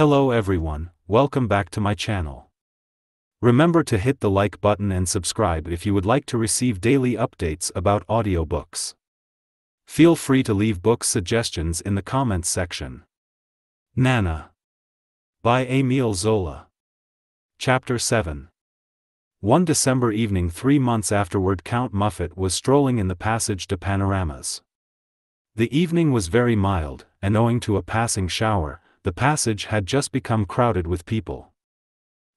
Hello everyone, welcome back to my channel. Remember to hit the like button and subscribe if you would like to receive daily updates about audiobooks. Feel free to leave book suggestions in the comments section. Nana by Émile Zola. Chapter 7. One December evening 3 months afterward, Count Muffat was strolling in the passage de Panoramas. The evening was very mild, and owing to a passing shower, the passage had just become crowded with people.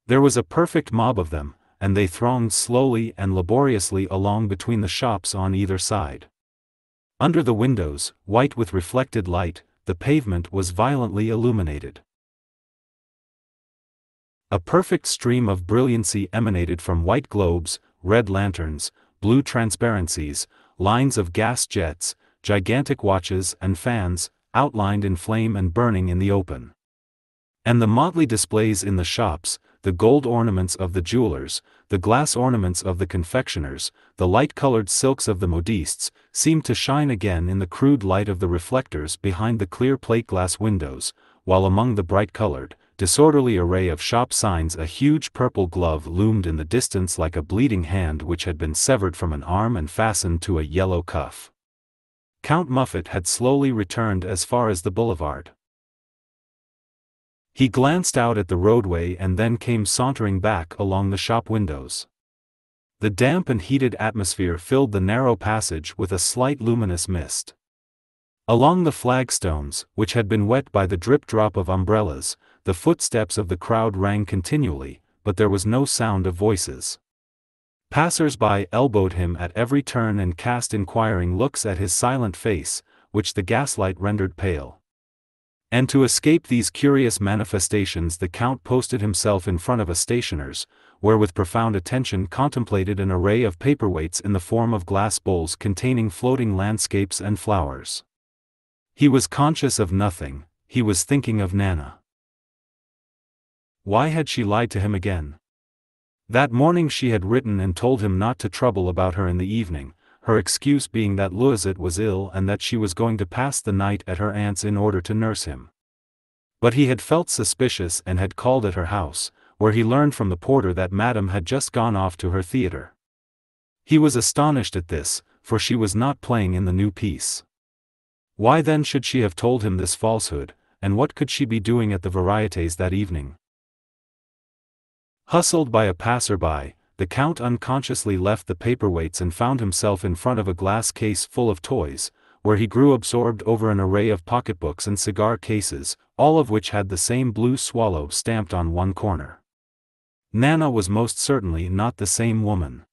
There was a perfect mob of them, and they thronged slowly and laboriously along between the shops on either side. Under the windows, white with reflected light, the pavement was violently illuminated. A perfect stream of brilliancy emanated from white globes, red lanterns, blue transparencies, lines of gas jets, gigantic watches and fans, outlined in flame and burning in the open. And the motley displays in the shops, the gold ornaments of the jewelers, the glass ornaments of the confectioners, the light-colored silks of the modistes, seemed to shine again in the crude light of the reflectors behind the clear plate-glass windows, while among the bright-colored, disorderly array of shop signs a huge purple glove loomed in the distance like a bleeding hand which had been severed from an arm and fastened to a yellow cuff. Count Muffat had slowly returned as far as the boulevard. He glanced out at the roadway and then came sauntering back along the shop windows. The damp and heated atmosphere filled the narrow passage with a slight luminous mist. Along the flagstones, which had been wet by the drip-drop of umbrellas, the footsteps of the crowd rang continually, but there was no sound of voices. Passers-by elbowed him at every turn and cast inquiring looks at his silent face, which the gaslight rendered pale. And to escape these curious manifestations the Count posted himself in front of a stationer's, where with profound attention contemplated an array of paperweights in the form of glass bowls containing floating landscapes and flowers. He was conscious of nothing, he was thinking of Nana. Why had she lied to him again? That morning she had written and told him not to trouble about her in the evening, her excuse being that Louisette was ill and that she was going to pass the night at her aunt's in order to nurse him. But he had felt suspicious and had called at her house, where he learned from the porter that Madame had just gone off to her theatre. He was astonished at this, for she was not playing in the new piece. Why then should she have told him this falsehood, and what could she be doing at the Variétés that evening? Hustled by a passer-by, the Count unconsciously left the paperweights and found himself in front of a glass case full of toys, where he grew absorbed over an array of pocketbooks and cigar cases, all of which had the same blue swallow stamped on one corner. Nana was most certainly not the same woman.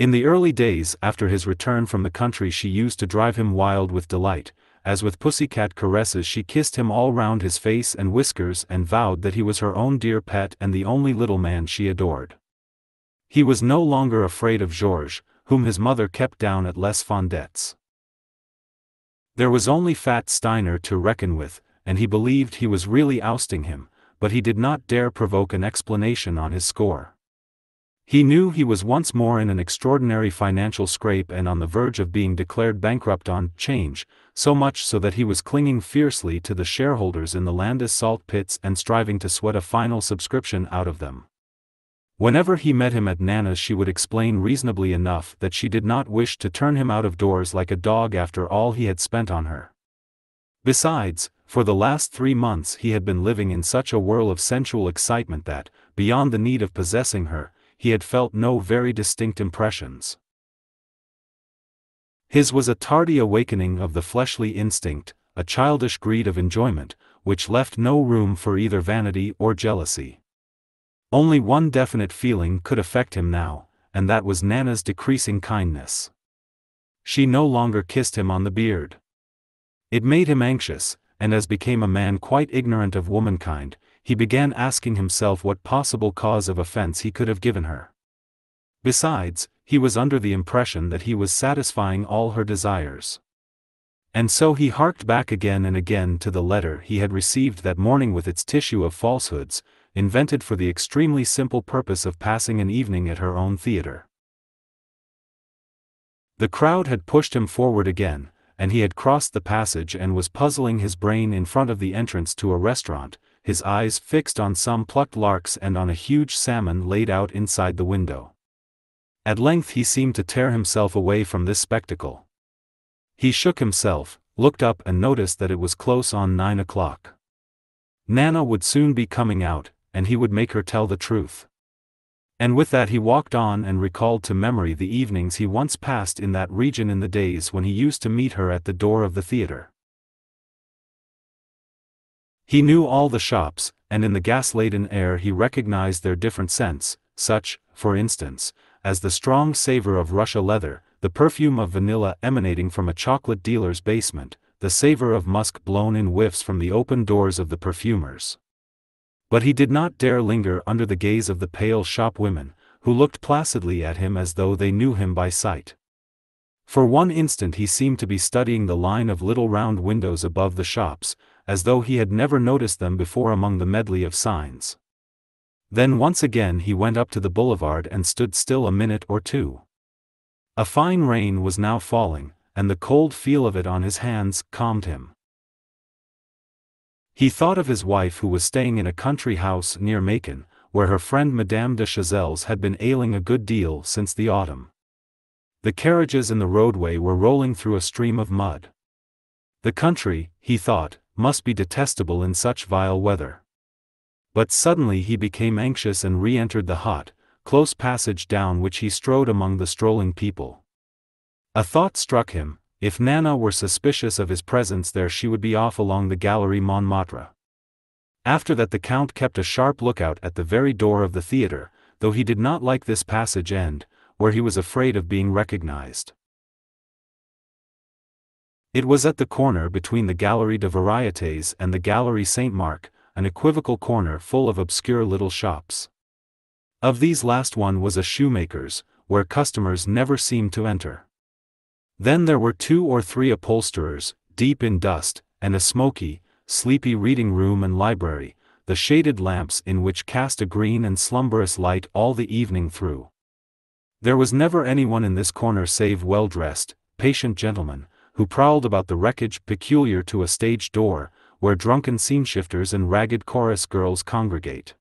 In the early days after his return from the country she used to drive him wild with delight, as with pussycat caresses she kissed him all round his face and whiskers and vowed that he was her own dear pet and the only little man she adored. He was no longer afraid of Georges, whom his mother kept down at Les Fondettes. There was only Fat Steiner to reckon with, and he believed he was really ousting him, but he did not dare provoke an explanation on his score. He knew he was once more in an extraordinary financial scrape and on the verge of being declared bankrupt on change, so much so that he was clinging fiercely to the shareholders in the Landis salt pits and striving to sweat a final subscription out of them. Whenever he met him at Nana's she would explain reasonably enough that she did not wish to turn him out of doors like a dog after all he had spent on her. Besides, for the last 3 months he had been living in such a whirl of sensual excitement that, beyond the need of possessing her, he had felt no very distinct impressions. His was a tardy awakening of the fleshly instinct, a childish greed of enjoyment, which left no room for either vanity or jealousy. Only one definite feeling could affect him now, and that was Nana's decreasing kindness. She no longer kissed him on the beard. It made him anxious, and as became a man quite ignorant of womankind, he began asking himself what possible cause of offense he could have given her. Besides, he was under the impression that he was satisfying all her desires. And so he harked back again and again to the letter he had received that morning with its tissue of falsehoods, invented for the extremely simple purpose of passing an evening at her own theater. The crowd had pushed him forward again, and he had crossed the passage and was puzzling his brain in front of the entrance to a restaurant, his eyes fixed on some plucked larks and on a huge salmon laid out inside the window. At length he seemed to tear himself away from this spectacle. He shook himself, looked up and noticed that it was close on 9 o'clock. Nana would soon be coming out, and he would make her tell the truth. And with that he walked on and recalled to memory the evenings he once passed in that region in the days when he used to meet her at the door of the theatre. He knew all the shops, and in the gas-laden air he recognized their different scents, such, for instance, as the strong savor of Russia leather, the perfume of vanilla emanating from a chocolate dealer's basement, the savor of musk blown in whiffs from the open doors of the perfumers. But he did not dare linger under the gaze of the pale shopwomen, who looked placidly at him as though they knew him by sight. For one instant he seemed to be studying the line of little round windows above the shops, as though he had never noticed them before among the medley of signs. Then once again he went up to the boulevard and stood still a minute or two. A fine rain was now falling, and the cold feel of it on his hands calmed him. He thought of his wife who was staying in a country house near Macon, where her friend Madame de Chazelles had been ailing a good deal since the autumn. The carriages in the roadway were rolling through a stream of mud. The country, he thought, must be detestable in such vile weather. But suddenly he became anxious and re-entered the hot, close passage down which he strode among the strolling people. A thought struck him: if Nana were suspicious of his presence there she would be off along the Galerie Montmartre. After that the Count kept a sharp lookout at the very door of the theatre, though he did not like this passage end, where he was afraid of being recognized. It was at the corner between the Galerie des Variétés and the Galerie Saint-Marc, an equivocal corner full of obscure little shops. Of these last one was a shoemaker's, where customers never seemed to enter. Then there were 2 or 3 upholsterers, deep in dust, and a smoky, sleepy reading room and library, the shaded lamps in which cast a green and slumberous light all the evening through. There was never anyone in this corner save well-dressed, patient gentlemen, who prowled about the wreckage peculiar to a stage door, where drunken scene-shifters and ragged chorus girls congregate.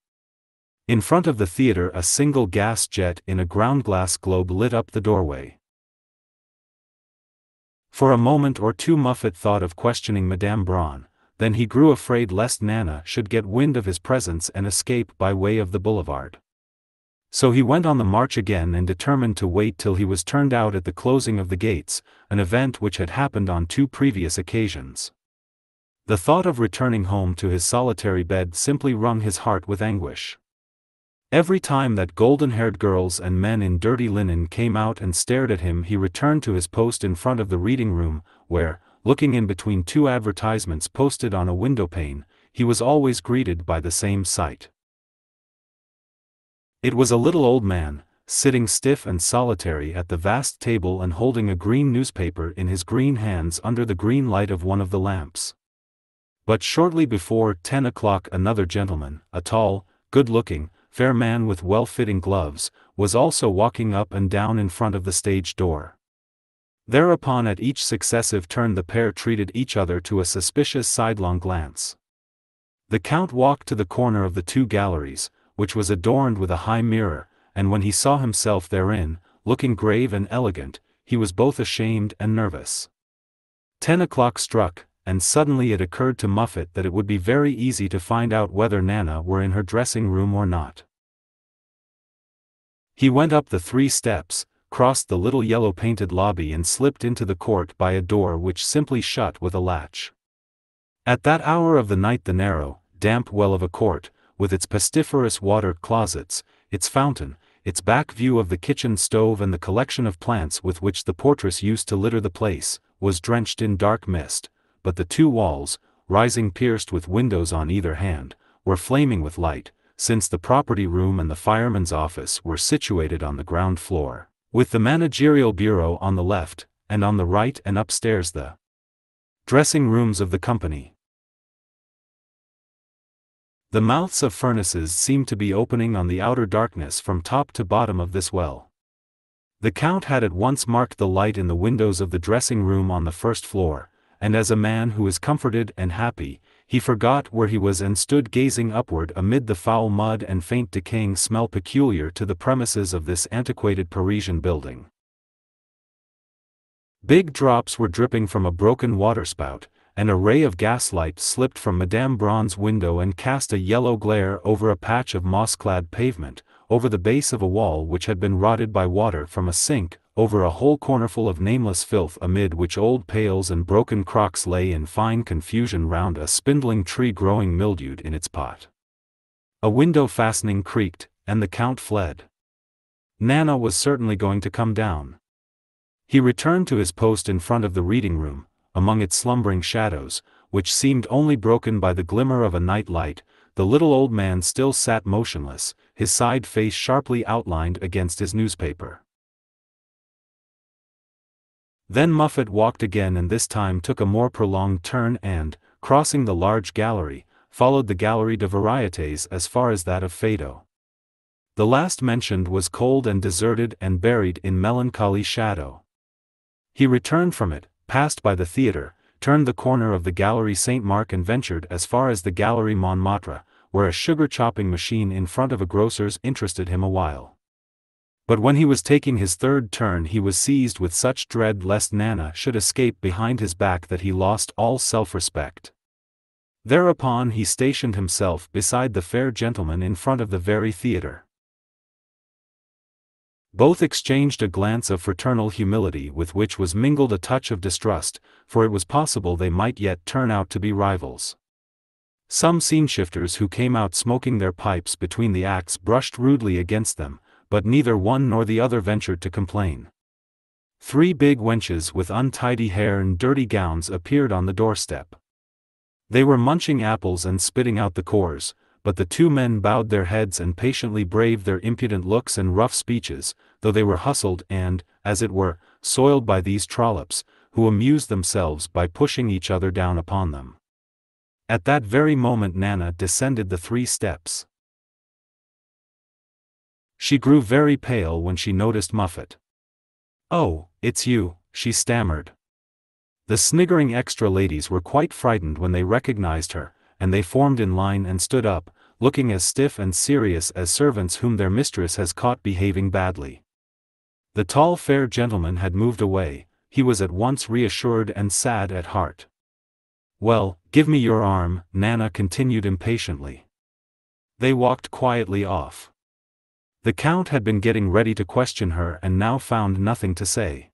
In front of the theatre a single gas jet in a ground-glass globe lit up the doorway. For a moment or two Muffat thought of questioning Madame Braun, then he grew afraid lest Nana should get wind of his presence and escape by way of the boulevard. So he went on the march again and determined to wait till he was turned out at the closing of the gates, an event which had happened on 2 previous occasions. The thought of returning home to his solitary bed simply wrung his heart with anguish. Every time that golden-haired girls and men in dirty linen came out and stared at him he returned to his post in front of the reading room, where, looking in between 2 advertisements posted on a windowpane, he was always greeted by the same sight. It was a little old man, sitting stiff and solitary at the vast table and holding a green newspaper in his green hands under the green light of one of the lamps. But shortly before 10 o'clock another gentleman, a tall, good-looking, fair man with well-fitting gloves, was also walking up and down in front of the stage door. Thereupon at each successive turn the pair treated each other to a suspicious sidelong glance. The Count walked to the corner of the 2 galleries, which was adorned with a high mirror, and when he saw himself therein, looking grave and elegant, he was both ashamed and nervous. 10 o'clock struck, and suddenly it occurred to Muffat that it would be very easy to find out whether Nana were in her dressing room or not. He went up the 3 steps, crossed the little yellow-painted lobby and slipped into the court by a door which simply shut with a latch. At that hour of the night the narrow, damp well of a court, with its pestiferous water closets, its fountain, its back view of the kitchen stove and the collection of plants with which the portress used to litter the place, was drenched in dark mist, but the 2 walls, rising pierced with windows on either hand, were flaming with light, since the property room and the fireman's office were situated on the ground floor, with the managerial bureau on the left, and on the right and upstairs the dressing rooms of the company. The mouths of furnaces seemed to be opening on the outer darkness from top to bottom of this well. The Count had at once marked the light in the windows of the dressing room on the first floor, and as a man who is comforted and happy, he forgot where he was and stood gazing upward amid the foul mud and faint decaying smell peculiar to the premises of this antiquated Parisian building. Big drops were dripping from a broken waterspout, an array of gaslight slipped from Madame Braun's window and cast a yellow glare over a patch of moss-clad pavement, over the base of a wall which had been rotted by water from a sink, over a whole cornerful of nameless filth amid which old pails and broken crocks lay in fine confusion round a spindling tree growing mildewed in its pot. A window fastening creaked, and the Count fled. Nana was certainly going to come down. He returned to his post in front of the reading-room, among its slumbering shadows, which seemed only broken by the glimmer of a night light. The little old man still sat motionless, his side face sharply outlined against his newspaper. Then Muffat walked again and this time took a more prolonged turn and, crossing the large gallery, followed the Galerie des Variétés as far as that of Feydeau. The last mentioned was cold and deserted and buried in melancholy shadow. He returned from it, passed by the theatre, turned the corner of the Galerie Saint-Marc and ventured as far as the Galerie Montmartre, where a sugar-chopping machine in front of a grocer's interested him a while. But when he was taking his third turn he was seized with such dread lest Nana should escape behind his back that he lost all self-respect. Thereupon he stationed himself beside the fair gentleman in front of the very theatre. Both exchanged a glance of fraternal humility with which was mingled a touch of distrust, for it was possible they might yet turn out to be rivals. Some scene-shifters who came out smoking their pipes between the acts brushed rudely against them, but neither one nor the other ventured to complain. Three big wenches with untidy hair and dirty gowns appeared on the doorstep. They were munching apples and spitting out the cores, but the two men bowed their heads and patiently braved their impudent looks and rough speeches, though they were hustled and, as it were, soiled by these trollops, who amused themselves by pushing each other down upon them. At that very moment Nana descended the three steps. She grew very pale when she noticed Muffat. "Oh, it's you," she stammered. The sniggering extra ladies were quite frightened when they recognized her, and they formed in line and stood up, looking as stiff and serious as servants whom their mistress has caught behaving badly. The tall fair gentleman had moved away. He was at once reassured and sad at heart. "Well, give me your arm," Nana continued impatiently. They walked quietly off. The Count had been getting ready to question her and now found nothing to say.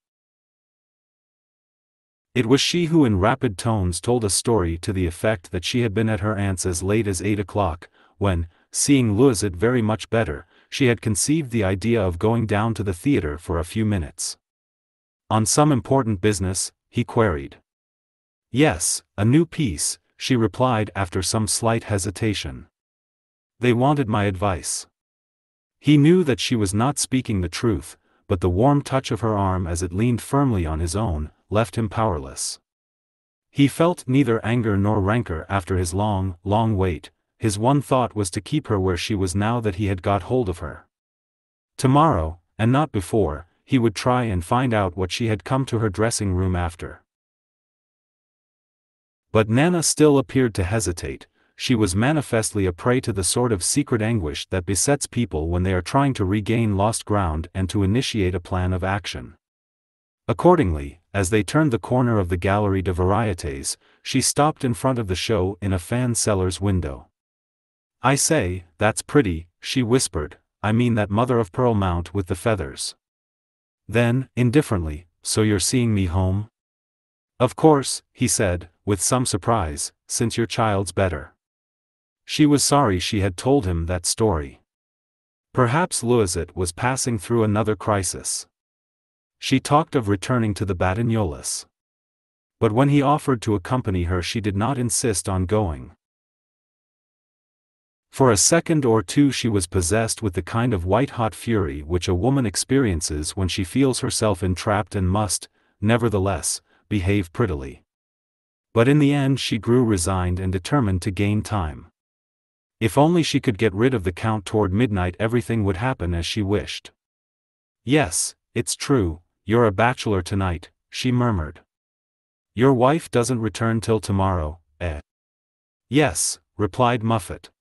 It was she who in rapid tones told a story to the effect that she had been at her aunt's as late as 8 o'clock, when, seeing Louisette very much better, she had conceived the idea of going down to the theatre for a few minutes. "On some important business?" he queried. "Yes, a new piece," she replied after some slight hesitation. "They wanted my advice." He knew that she was not speaking the truth, but the warm touch of her arm as it leaned firmly on his own left him powerless. He felt neither anger nor rancor after his long, long wait. His one thought was to keep her where she was now that he had got hold of her. Tomorrow, and not before, he would try and find out what she had come to her dressing room after. But Nana still appeared to hesitate. She was manifestly a prey to the sort of secret anguish that besets people when they are trying to regain lost ground and to initiate a plan of action. Accordingly, as they turned the corner of the Galerie des Variétés, she stopped in front of the show in a fan seller's window. "I say, that's pretty," she whispered, "I mean that mother-of-pearl mount with the feathers." Then, indifferently, "So you're seeing me home?" "Of course," he said, with some surprise, "since your child's better." She was sorry she had told him that story. Perhaps Louisette was passing through another crisis. She talked of returning to the Batignolis. But when he offered to accompany her she did not insist on going. For a second or two she was possessed with the kind of white-hot fury which a woman experiences when she feels herself entrapped and must, nevertheless, behave prettily. But in the end she grew resigned and determined to gain time. If only she could get rid of the Count toward midnight everything would happen as she wished. "Yes, it's true, you're a bachelor tonight," she murmured. "Your wife doesn't return till tomorrow, eh?" "Yes," replied Muffat.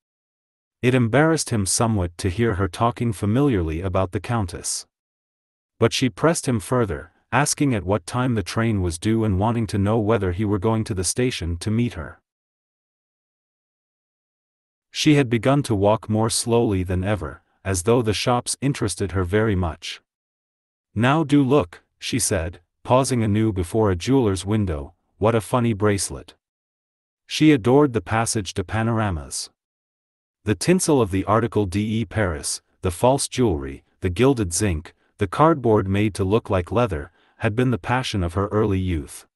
It embarrassed him somewhat to hear her talking familiarly about the Countess. But she pressed him further, asking at what time the train was due and wanting to know whether he were going to the station to meet her. She had begun to walk more slowly than ever, as though the shops interested her very much. "Now do look," she said, pausing anew before a jeweler's window, "what a funny bracelet." She adored the passage de Panoramas. The tinsel of the article de Paris, the false jewelry, the gilded zinc, the cardboard made to look like leather, had been the passion of her early youth.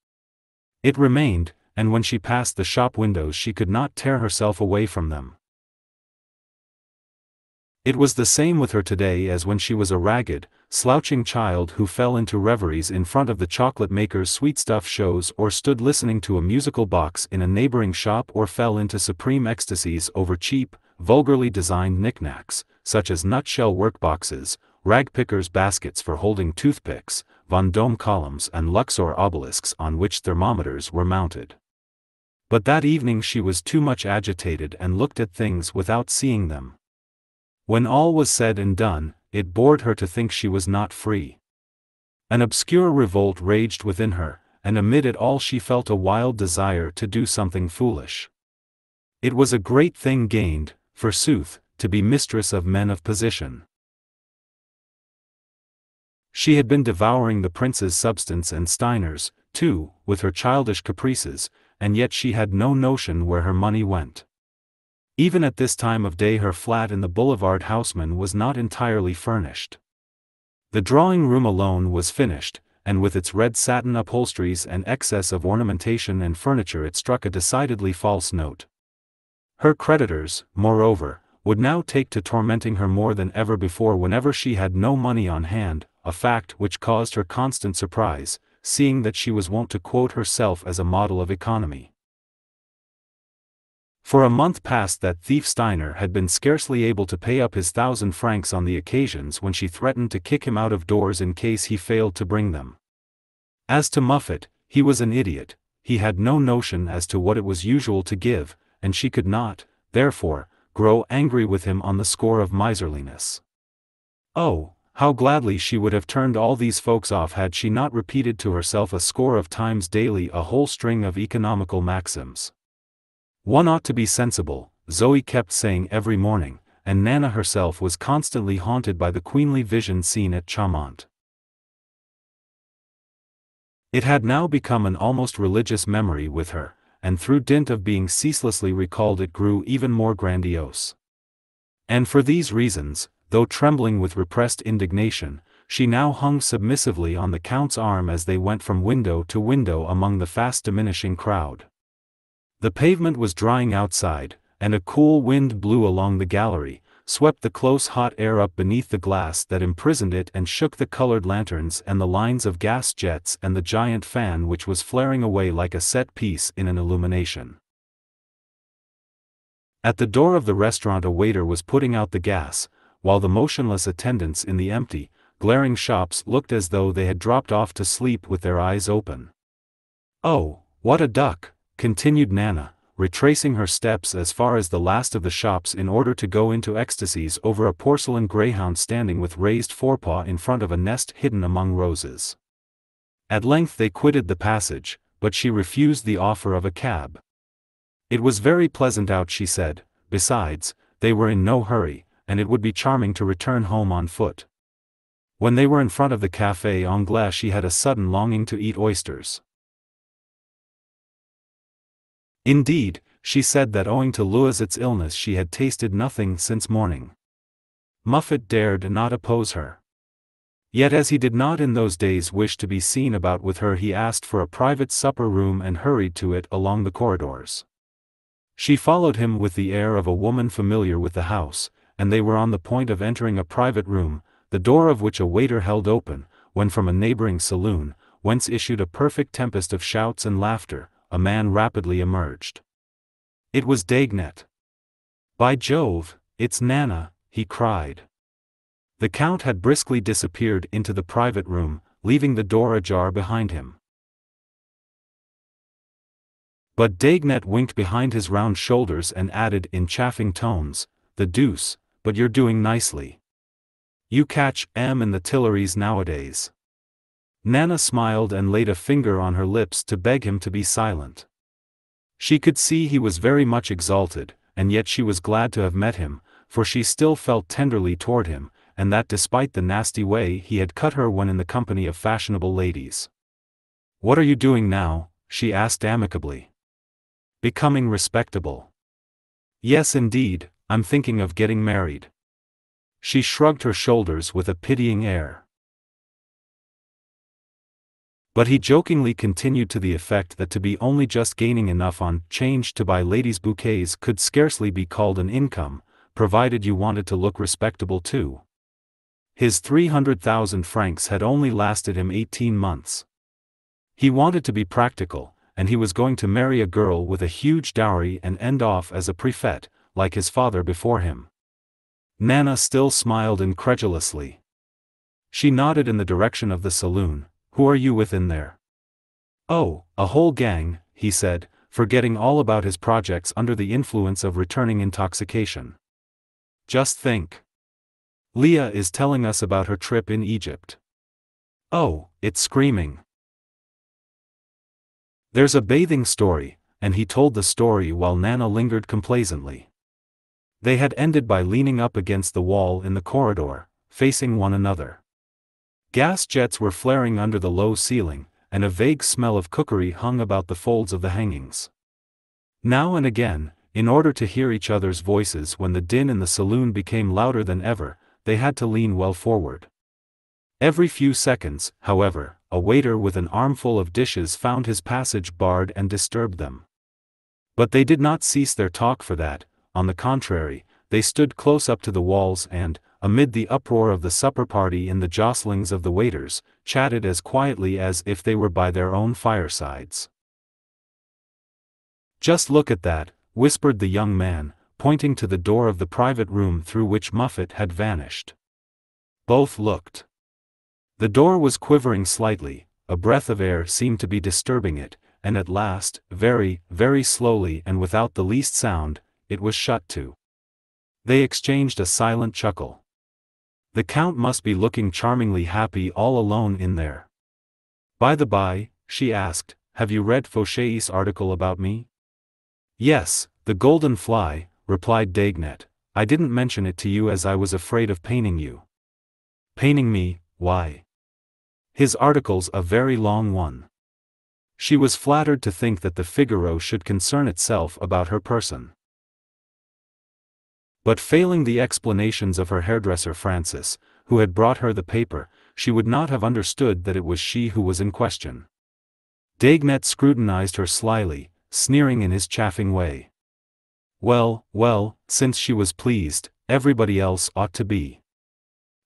It remained, and when she passed the shop windows she could not tear herself away from them. It was the same with her today as when she was a ragged, slouching child who fell into reveries in front of the chocolate maker's sweetstuff shows or stood listening to a musical box in a neighboring shop or fell into supreme ecstasies over cheap, vulgarly designed knickknacks, such as nutshell workboxes, ragpickers' baskets for holding toothpicks, Vendôme columns and Luxor obelisks on which thermometers were mounted. But that evening she was too much agitated and looked at things without seeing them. When all was said and done, it bored her to think she was not free. An obscure revolt raged within her, and amid it all she felt a wild desire to do something foolish. It was a great thing gained, forsooth, to be mistress of men of position. She had been devouring the prince's substance and Steiner's, too, with her childish caprices, and yet she had no notion where her money went. Even at this time of day her flat in the Boulevard Haussmann was not entirely furnished. The drawing-room alone was finished, and with its red satin upholsteries and excess of ornamentation and furniture it struck a decidedly false note. Her creditors, moreover, would now take to tormenting her more than ever before whenever she had no money on hand, a fact which caused her constant surprise, seeing that she was wont to quote herself as a model of economy. For a month past that thief Steiner had been scarcely able to pay up his 1,000 francs on the occasions when she threatened to kick him out of doors in case he failed to bring them. As to Muffat, he was an idiot, he had no notion as to what it was usual to give, and she could not, therefore, grow angry with him on the score of miserliness. Oh, how gladly she would have turned all these folks off had she not repeated to herself a score of times daily a whole string of economical maxims. "One ought to be sensible," Zoe kept saying every morning, and Nana herself was constantly haunted by the queenly vision seen at Chaumont. It had now become an almost religious memory with her, and through dint of being ceaselessly recalled it grew even more grandiose. And for these reasons, though trembling with repressed indignation, she now hung submissively on the Count's arm as they went from window to window among the fast-diminishing crowd. The pavement was drying outside, and a cool wind blew along the gallery, swept the close hot air up beneath the glass that imprisoned it and shook the colored lanterns and the lines of gas jets and the giant fan which was flaring away like a set piece in an illumination. At the door of the restaurant a waiter was putting out the gas, while the motionless attendants in the empty, glaring shops looked as though they had dropped off to sleep with their eyes open. "Oh, what a duck!" continued Nana, retracing her steps as far as the last of the shops in order to go into ecstasies over a porcelain greyhound standing with raised forepaw in front of a nest hidden among roses. At length they quitted the passage, but she refused the offer of a cab. It was very pleasant out, she said, besides, they were in no hurry, and it would be charming to return home on foot. When they were in front of the Café Anglais she had a sudden longing to eat oysters. Indeed, she said that owing to Louisette's illness she had tasted nothing since morning. Muffat dared not oppose her. Yet as he did not in those days wish to be seen about with her he asked for a private supper room and hurried to it along the corridors. She followed him with the air of a woman familiar with the house, and they were on the point of entering a private room, the door of which a waiter held open, when from a neighboring saloon, whence issued a perfect tempest of shouts and laughter, a man rapidly emerged. It was Daguenet. "By Jove, it's Nana," he cried. The Count had briskly disappeared into the private room, leaving the door ajar behind him. But Daguenet winked behind his round shoulders and added in chaffing tones, "The deuce, but you're doing nicely. You catch 'em in the Tuileries nowadays." Nana smiled and laid a finger on her lips to beg him to be silent. She could see he was very much exalted, and yet she was glad to have met him, for she still felt tenderly toward him, and that despite the nasty way he had cut her when in the company of fashionable ladies. "What are you doing now?" she asked amicably. "Becoming respectable." "Yes indeed, I'm thinking of getting married." She shrugged her shoulders with a pitying air. But he jokingly continued to the effect that to be only just gaining enough on change to buy ladies' bouquets could scarcely be called an income, provided you wanted to look respectable too. His 300,000 francs had only lasted him 18 months. He wanted to be practical, and he was going to marry a girl with a huge dowry and end off as a préfet, like his father before him. Nana still smiled incredulously. She nodded in the direction of the saloon. "Who are you with in there?" "Oh, a whole gang," he said, forgetting all about his projects under the influence of returning intoxication. "Just think. Leah is telling us about her trip in Egypt. Oh, it's screaming. There's a bathing story," and he told the story while Nana lingered complacently. They had ended by leaning up against the wall in the corridor, facing one another. Gas jets were flaring under the low ceiling, and a vague smell of cookery hung about the folds of the hangings. Now and again, in order to hear each other's voices when the din in the saloon became louder than ever, they had to lean well forward. Every few seconds, however, a waiter with an armful of dishes found his passage barred and disturbed them. But they did not cease their talk for that. On the contrary, they stood close up to the walls and, amid the uproar of the supper party and the jostlings of the waiters, chatted as quietly as if they were by their own firesides. "Just look at that," whispered the young man, pointing to the door of the private room through which Muffat had vanished. Both looked. The door was quivering slightly, a breath of air seemed to be disturbing it, and at last, very, very slowly and without the least sound, it was shut to. They exchanged a silent chuckle. "The Count must be looking charmingly happy all alone in there. By the by," she asked, "have you read Fauchery's article about me?" "Yes, The Golden Fly," replied Daguenet. "I didn't mention it to you as I was afraid of painting you." "Painting me, why?" "His article's a very long one." She was flattered to think that the Figaro should concern itself about her person. But failing the explanations of her hairdresser Francis, who had brought her the paper, she would not have understood that it was she who was in question. Daguenet scrutinized her slyly, sneering in his chaffing way. "Well, well, since she was pleased, everybody else ought to be."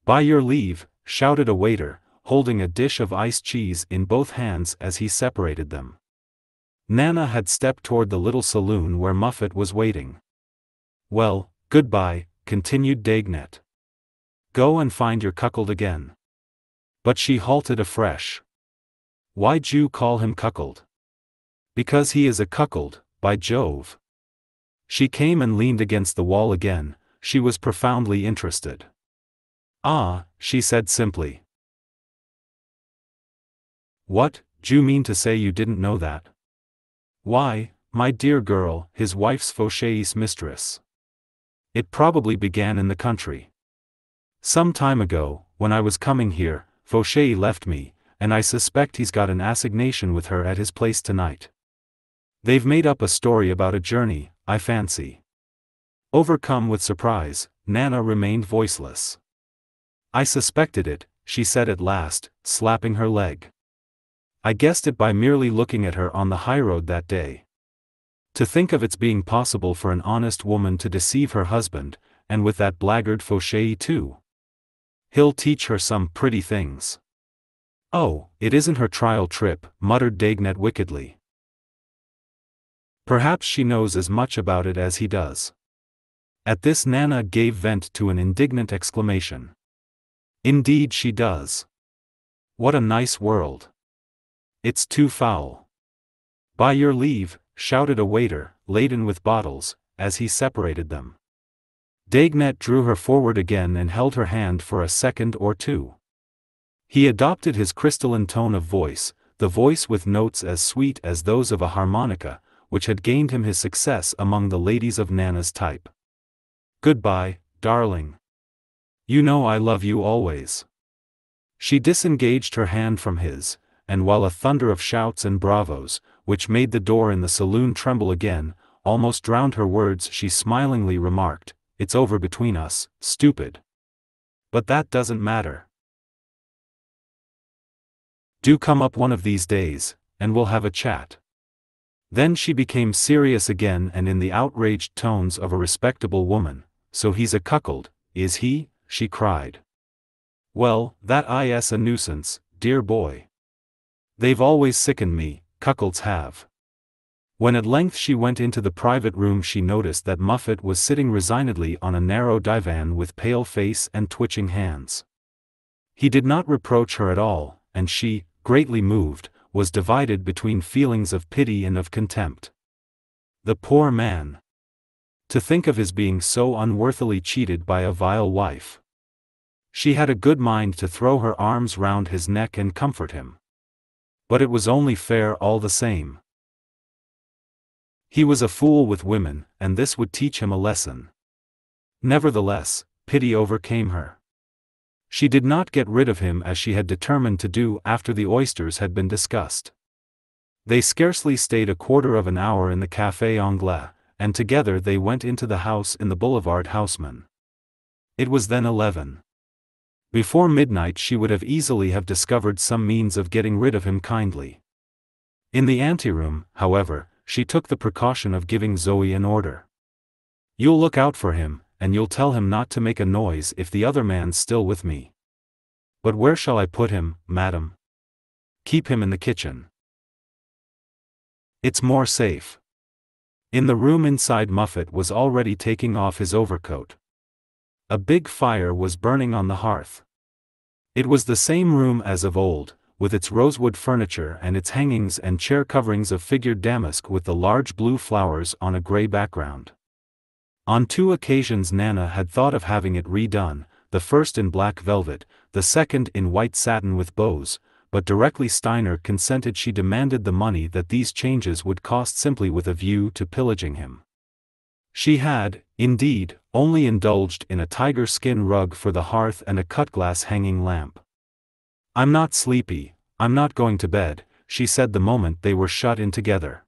"By your leave," shouted a waiter, holding a dish of iced cheese in both hands as he separated them. Nana had stepped toward the little saloon where Muffat was waiting. "Well, goodbye," continued Daguenet. "Go and find your cuckold again." But she halted afresh. "Why'd you call him cuckold?" "Because he is a cuckold, by Jove." She came and leaned against the wall again, she was profoundly interested. "Ah," she said simply. "What, d'you mean to say you didn't know that?" "Why, my dear girl, his wife's Fauchery's mistress. It probably began in the country. Some time ago, when I was coming here, Fauchery left me, and I suspect he's got an assignation with her at his place tonight. They've made up a story about a journey, I fancy." Overcome with surprise, Nana remained voiceless. "I suspected it," she said at last, slapping her leg. "I guessed it by merely looking at her on the highroad that day. To think of its being possible for an honest woman to deceive her husband, and with that blackguard Fauchery too. He'll teach her some pretty things." "Oh, it isn't her trial trip," muttered Daguenet wickedly. "Perhaps she knows as much about it as he does." At this Nana gave vent to an indignant exclamation. "Indeed she does. What a nice world. It's too foul." "By your leave," shouted a waiter, laden with bottles, as he separated them. Daguenet drew her forward again and held her hand for a second or two. He adopted his crystalline tone of voice, the voice with notes as sweet as those of a harmonica, which had gained him his success among the ladies of Nana's type. "Goodbye, darling. You know I love you always." She disengaged her hand from his, and while a thunder of shouts and bravos, which made the door in the saloon tremble again, almost drowned her words, she smilingly remarked, "It's over between us, stupid. But that doesn't matter. Do come up one of these days, and we'll have a chat." Then she became serious again and in the outraged tones of a respectable woman. "So he's a cuckold, is he?" she cried. "Well, that is a nuisance, dear boy. They've always sickened me, cuckolds have." When at length she went into the private room, she noticed that Muffat was sitting resignedly on a narrow divan with pale face and twitching hands. He did not reproach her at all, and she, greatly moved, was divided between feelings of pity and of contempt. The poor man! To think of his being so unworthily cheated by a vile wife! She had a good mind to throw her arms round his neck and comfort him. But it was only fair all the same. He was a fool with women, and this would teach him a lesson. Nevertheless, pity overcame her. She did not get rid of him as she had determined to do after the oysters had been discussed. They scarcely stayed a quarter of an hour in the Café Anglais, and together they went into the house in the Boulevard Haussmann. It was then 11. Before midnight she would have easily have discovered some means of getting rid of him kindly. In the anteroom, however, she took the precaution of giving Zoe an order. "You'll look out for him, and you'll tell him not to make a noise if the other man's still with me." "But where shall I put him, madam?" "Keep him in the kitchen. It's more safe." In the room inside Muffat was already taking off his overcoat. A big fire was burning on the hearth. It was the same room as of old, with its rosewood furniture and its hangings and chair coverings of figured damask with the large blue flowers on a grey background. On two occasions Nana had thought of having it redone, the first in black velvet, the second in white satin with bows, but directly Steiner consented she demanded the money that these changes would cost simply with a view to pillaging him. She had, indeed, only indulged in a tiger skin rug for the hearth and a cut-glass hanging lamp. "I'm not sleepy, I'm not going to bed," she said the moment they were shut in together.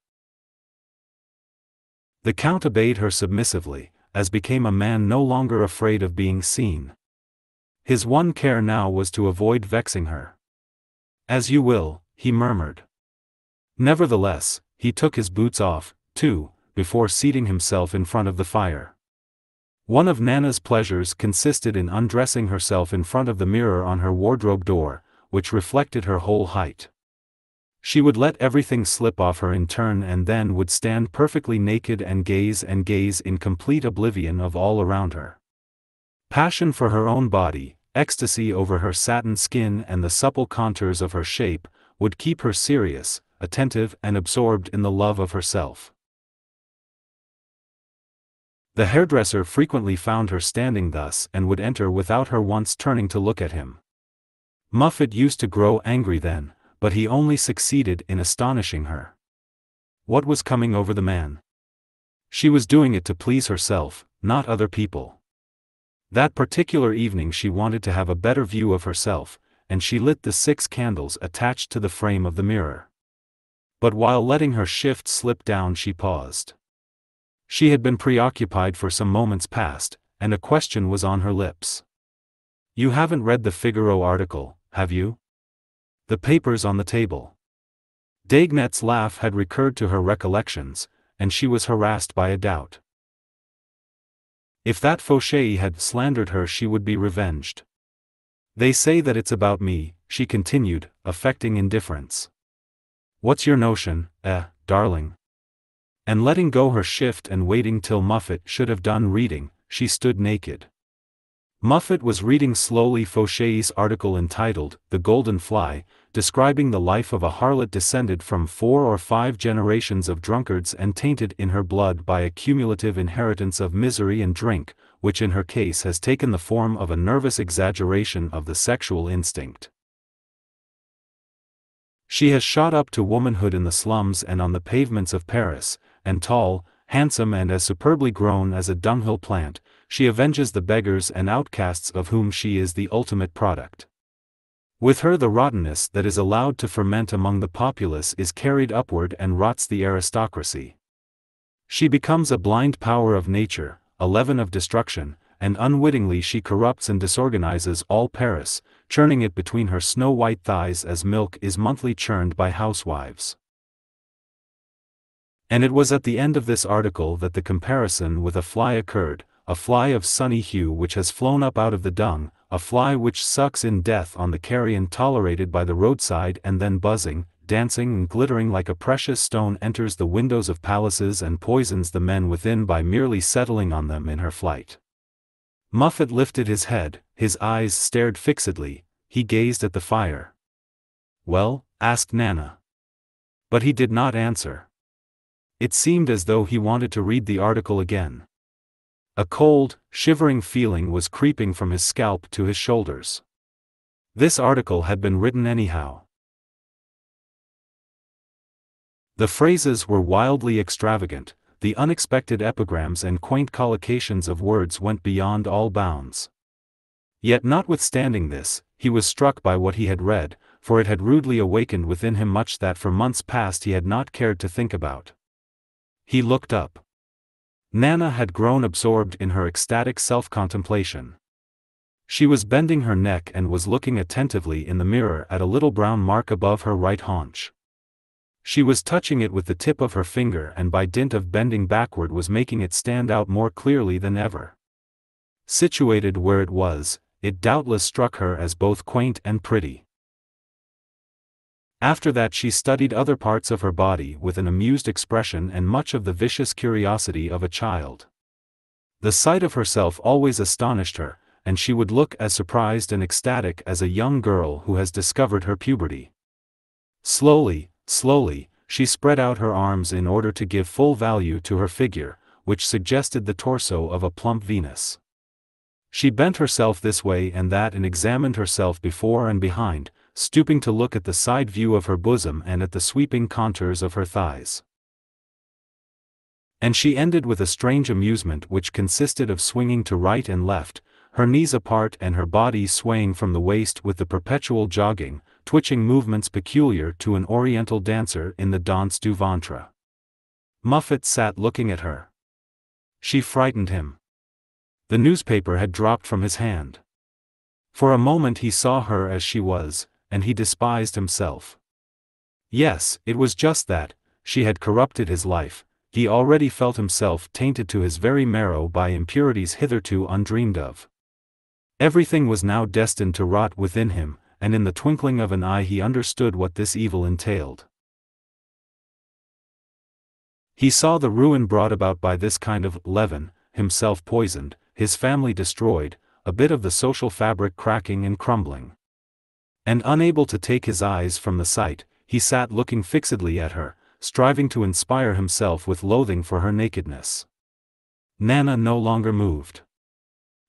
The Count obeyed her submissively, as became a man no longer afraid of being seen. His one care now was to avoid vexing her. "As you will," he murmured. Nevertheless, he took his boots off, too, before seating himself in front of the fire. One of Nana's pleasures consisted in undressing herself in front of the mirror on her wardrobe door, which reflected her whole height. She would let everything slip off her in turn and then would stand perfectly naked and gaze in complete oblivion of all around her. Passion for her own body, ecstasy over her satin skin and the supple contours of her shape, would keep her serious, attentive and absorbed in the love of herself. The hairdresser frequently found her standing thus and would enter without her once turning to look at him. Muffat used to grow angry then, but he only succeeded in astonishing her. What was coming over the man? She was doing it to please herself, not other people. That particular evening she wanted to have a better view of herself, and she lit the 6 candles attached to the frame of the mirror. But while letting her shift slip down she paused. She had been preoccupied for some moments past, and a question was on her lips. "You haven't read the Figaro article, have you? The papers on the table." Daguenet's laugh had recurred to her recollections, and she was harassed by a doubt. If that Fauchery had slandered her she would be revenged. "They say that it's about me," she continued, affecting indifference. "What's your notion, darling?" And letting go her shift and waiting till Muffat should have done reading, she stood naked. Muffat was reading slowly Fauchery's article entitled, "The Golden Fly," describing the life of a harlot descended from 4 or 5 generations of drunkards and tainted in her blood by a cumulative inheritance of misery and drink, which in her case has taken the form of a nervous exaggeration of the sexual instinct. She has shot up to womanhood in the slums and on the pavements of Paris, and tall, handsome and as superbly grown as a dunghill plant, she avenges the beggars and outcasts of whom she is the ultimate product. With her the rottenness that is allowed to ferment among the populace is carried upward and rots the aristocracy. She becomes a blind power of nature, a leaven of destruction, and unwittingly she corrupts and disorganizes all Paris, churning it between her snow-white thighs as milk is monthly churned by housewives. And it was at the end of this article that the comparison with a fly occurred, a fly of sunny hue which has flown up out of the dung, a fly which sucks in death on the carrion tolerated by the roadside and then buzzing, dancing and glittering like a precious stone enters the windows of palaces and poisons the men within by merely settling on them in her flight. Muffat lifted his head, his eyes stared fixedly, he gazed at the fire. "Well?" asked Nana. But he did not answer. It seemed as though he wanted to read the article again. A cold, shivering feeling was creeping from his scalp to his shoulders. This article had been written anyhow. The phrases were wildly extravagant, the unexpected epigrams and quaint collocations of words went beyond all bounds. Yet notwithstanding this, he was struck by what he had read, for it had rudely awakened within him much that for months past he had not cared to think about. He looked up. Nana had grown absorbed in her ecstatic self-contemplation. She was bending her neck and was looking attentively in the mirror at a little brown mark above her right haunch. She was touching it with the tip of her finger and by dint of bending backward was making it stand out more clearly than ever. Situated where it was, it doubtless struck her as both quaint and pretty. After that she studied other parts of her body with an amused expression and much of the vicious curiosity of a child. The sight of herself always astonished her, and she would look as surprised and ecstatic as a young girl who has discovered her puberty. Slowly, slowly, she spread out her arms in order to give full value to her figure, which suggested the torso of a plump Venus. She bent herself this way and that and examined herself before and behind, stooping to look at the side view of her bosom and at the sweeping contours of her thighs. And she ended with a strange amusement which consisted of swinging to right and left, her knees apart and her body swaying from the waist with the perpetual jogging, twitching movements peculiar to an oriental dancer in the danse du ventre. Muffat sat looking at her. She frightened him. The newspaper had dropped from his hand. For a moment he saw her as she was, and he despised himself. Yes, it was just that, she had corrupted his life, he already felt himself tainted to his very marrow by impurities hitherto undreamed of. Everything was now destined to rot within him, and in the twinkling of an eye he understood what this evil entailed. He saw the ruin brought about by this kind of leaven, himself poisoned, his family destroyed, a bit of the social fabric cracking and crumbling. And unable to take his eyes from the sight, he sat looking fixedly at her, striving to inspire himself with loathing for her nakedness. Nana no longer moved.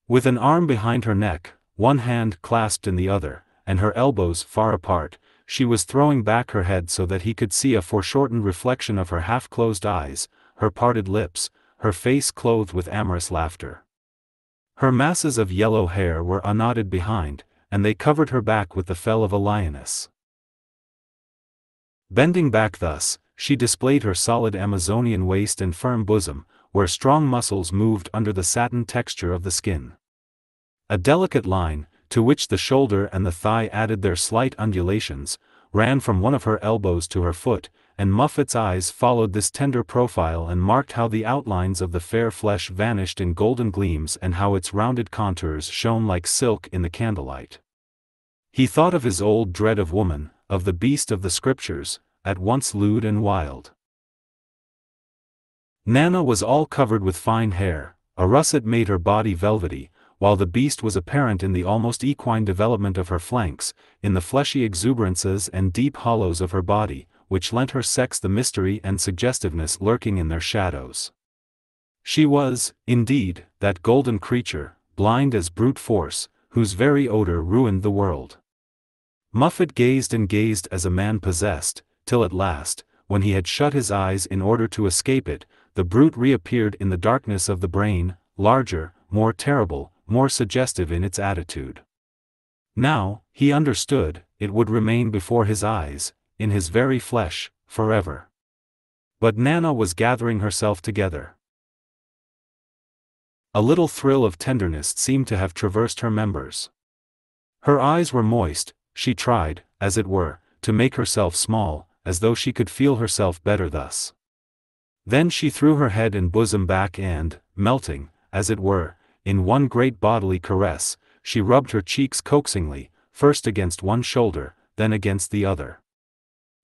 With an arm behind her neck, one hand clasped in the other, and her elbows far apart, she was throwing back her head so that he could see a foreshortened reflection of her half-closed eyes, her parted lips, her face clothed with amorous laughter. Her masses of yellow hair were unknotted behind, and they covered her back with the fell of a lioness. Bending back thus, she displayed her solid Amazonian waist and firm bosom, where strong muscles moved under the satin texture of the skin. A delicate line, to which the shoulder and the thigh added their slight undulations, ran from one of her elbows to her foot, and Muffat's eyes followed this tender profile and marked how the outlines of the fair flesh vanished in golden gleams and how its rounded contours shone like silk in the candlelight. He thought of his old dread of woman, of the beast of the scriptures, at once lewd and wild. Nana was all covered with fine hair, a russet made her body velvety, while the beast was apparent in the almost equine development of her flanks, in the fleshy exuberances and deep hollows of her body, which lent her sex the mystery and suggestiveness lurking in their shadows. She was, indeed, that golden creature, blind as brute force, whose very odor ruined the world. Muffat gazed and gazed as a man possessed, till at last, when he had shut his eyes in order to escape it, the brute reappeared in the darkness of the brain, larger, more terrible, more suggestive in its attitude. Now, he understood, it would remain before his eyes, in his very flesh, forever. But Nana was gathering herself together. A little thrill of tenderness seemed to have traversed her members. Her eyes were moist, she tried, as it were, to make herself small, as though she could feel herself better thus. Then she threw her head and bosom back and, melting, as it were, in one great bodily caress, she rubbed her cheeks coaxingly, first against one shoulder, then against the other.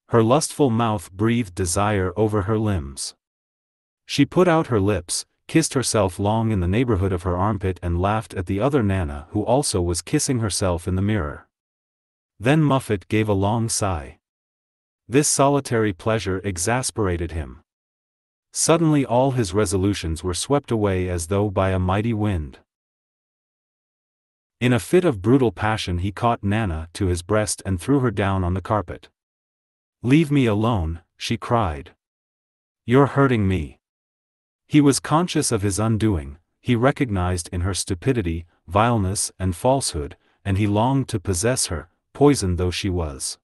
Her lustful mouth breathed desire over her limbs. She put out her lips, kissed herself long in the neighborhood of her armpit and laughed at the other Nana who also was kissing herself in the mirror. Then Muffat gave a long sigh. This solitary pleasure exasperated him. Suddenly all his resolutions were swept away as though by a mighty wind. In a fit of brutal passion he caught Nana to his breast and threw her down on the carpet. "Leave me alone," she cried. "You're hurting me." He was conscious of his undoing, he recognized in her stupidity, vileness and falsehood, and he longed to possess her, poisoned though she was.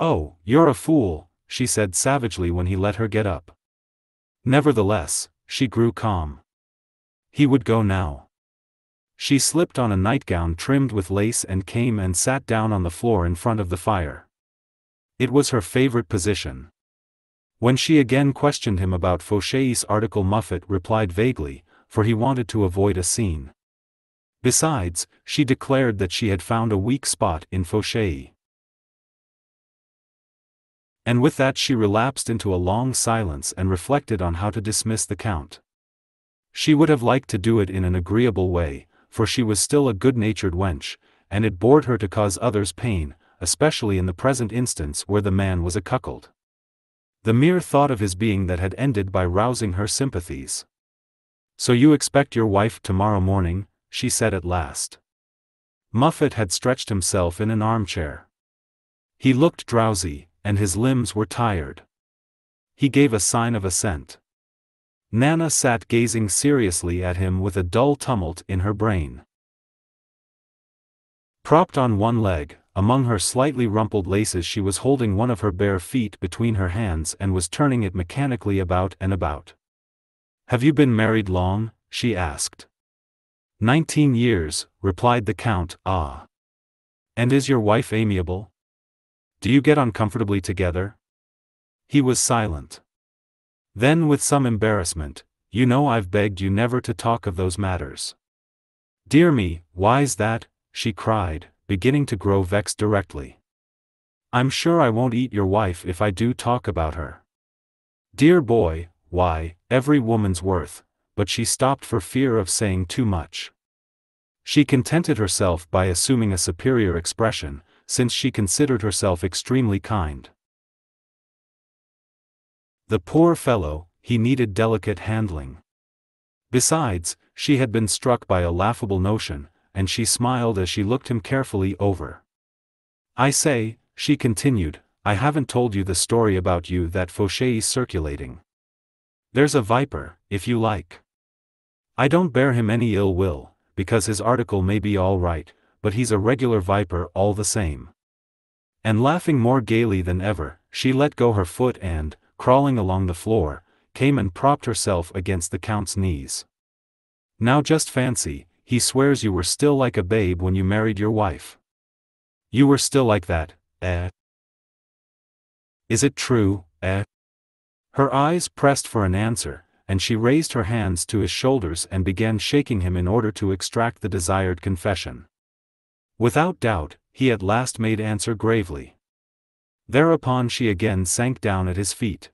"Oh, you're a fool," she said savagely when he let her get up. Nevertheless, she grew calm. He would go now. She slipped on a nightgown trimmed with lace and came and sat down on the floor in front of the fire. It was her favorite position. When she again questioned him about Fauchery's article, Muffat replied vaguely, for he wanted to avoid a scene. Besides, she declared that she had found a weak spot in Fauchery. And with that she relapsed into a long silence and reflected on how to dismiss the Count. She would have liked to do it in an agreeable way, for she was still a good-natured wench, and it bored her to cause others pain, especially in the present instance where the man was a cuckold. The mere thought of his being that had ended by rousing her sympathies. "So you expect your wife tomorrow morning," she said at last. Muffat had stretched himself in an armchair. He looked drowsy, and his limbs were tired. He gave a sign of assent. Nana sat gazing seriously at him with a dull tumult in her brain. Propped on one leg, among her slightly rumpled laces, she was holding one of her bare feet between her hands and was turning it mechanically about and about. "Have you been married long?" she asked. 19 years, replied the Count. "Ah. And is your wife amiable? Do you get on comfortably together?" He was silent. Then with some embarrassment, "You know I've begged you never to talk of those matters." "Dear me, why's that?" she cried, beginning to grow vexed directly. "I'm sure I won't eat your wife if I do talk about her." "Dear boy, why, every woman's worth," but she stopped for fear of saying too much. She contented herself by assuming a superior expression, since she considered herself extremely kind. The poor fellow, he needed delicate handling. Besides, she had been struck by a laughable notion, and she smiled as she looked him carefully over. "I say," she continued, "I haven't told you the story about you that Fauchery's circulating. There's a viper, if you like. I don't bear him any ill will, because his article may be all right, but he's a regular viper all the same." And laughing more gaily than ever, she let go her foot and, crawling along the floor, came and propped herself against the Count's knees. "Now just fancy, he swears you were still like a babe when you married your wife." "You were still like that, eh? Is it true, eh?" Her eyes pressed for an answer, and she raised her hands to his shoulders and began shaking him in order to extract the desired confession. Without doubt, he at last made answer gravely. Thereupon she again sank down at his feet.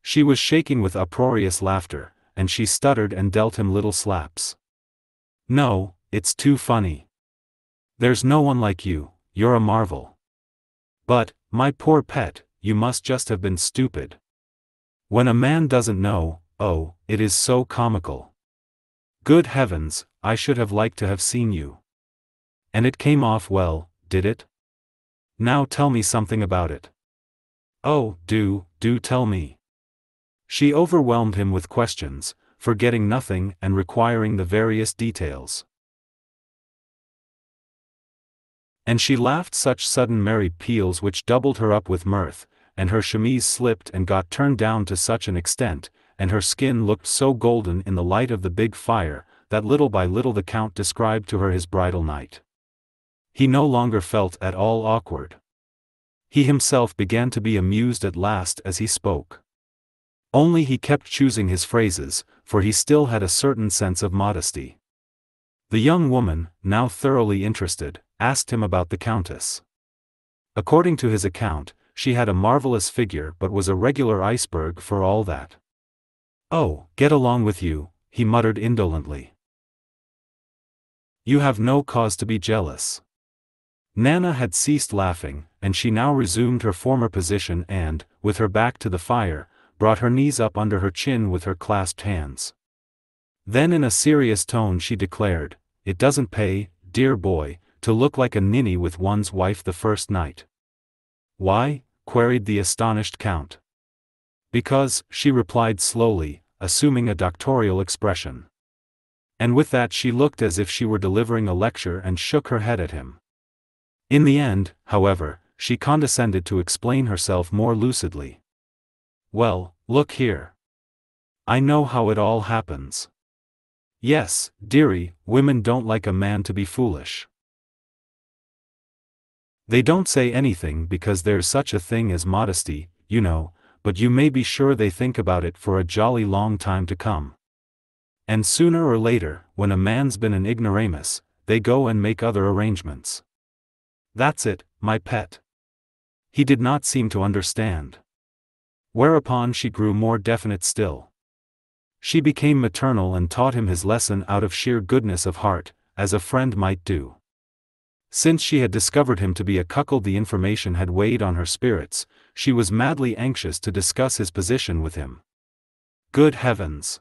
She was shaking with uproarious laughter, and she stuttered and dealt him little slaps. "No, it's too funny. There's no one like you, you're a marvel. But, my poor pet, you must just have been stupid. When a man doesn't know, oh, it is so comical. Good heavens, I should have liked to have seen you. And it came off well, did it? Now tell me something about it. Oh, do tell me. She overwhelmed him with questions, forgetting nothing and requiring the various details. And she laughed such sudden merry peals which doubled her up with mirth, and her chemise slipped and got turned down to such an extent, and her skin looked so golden in the light of the big fire, that little by little the Count described to her his bridal night. He no longer felt at all awkward. He himself began to be amused at last as he spoke. Only he kept choosing his phrases, for he still had a certain sense of modesty. The young woman, now thoroughly interested, asked him about the Countess. According to his account, she had a marvelous figure but was a regular iceberg for all that. Oh, get along with you, he muttered indolently. You have no cause to be jealous. Nana had ceased laughing, and she now resumed her former position and, with her back to the fire, brought her knees up under her chin with her clasped hands. Then in a serious tone she declared, "It doesn't pay, dear boy, to look like a ninny with one's wife the first night." Why? queried the astonished Count. Because, she replied slowly, assuming a doctorial expression. And with that she looked as if she were delivering a lecture and shook her head at him. In the end, however, she condescended to explain herself more lucidly. Well, look here. I know how it all happens. Yes, dearie, women don't like a man to be foolish. They don't say anything because there's such a thing as modesty, you know, but you may be sure they think about it for a jolly long time to come. And sooner or later, when a man's been an ignoramus, they go and make other arrangements. That's it, my pet. He did not seem to understand. Whereupon she grew more definite still. She became maternal and taught him his lesson out of sheer goodness of heart, as a friend might do. Since she had discovered him to be a cuckold, the information had weighed on her spirits, she was madly anxious to discuss his position with him. Good heavens!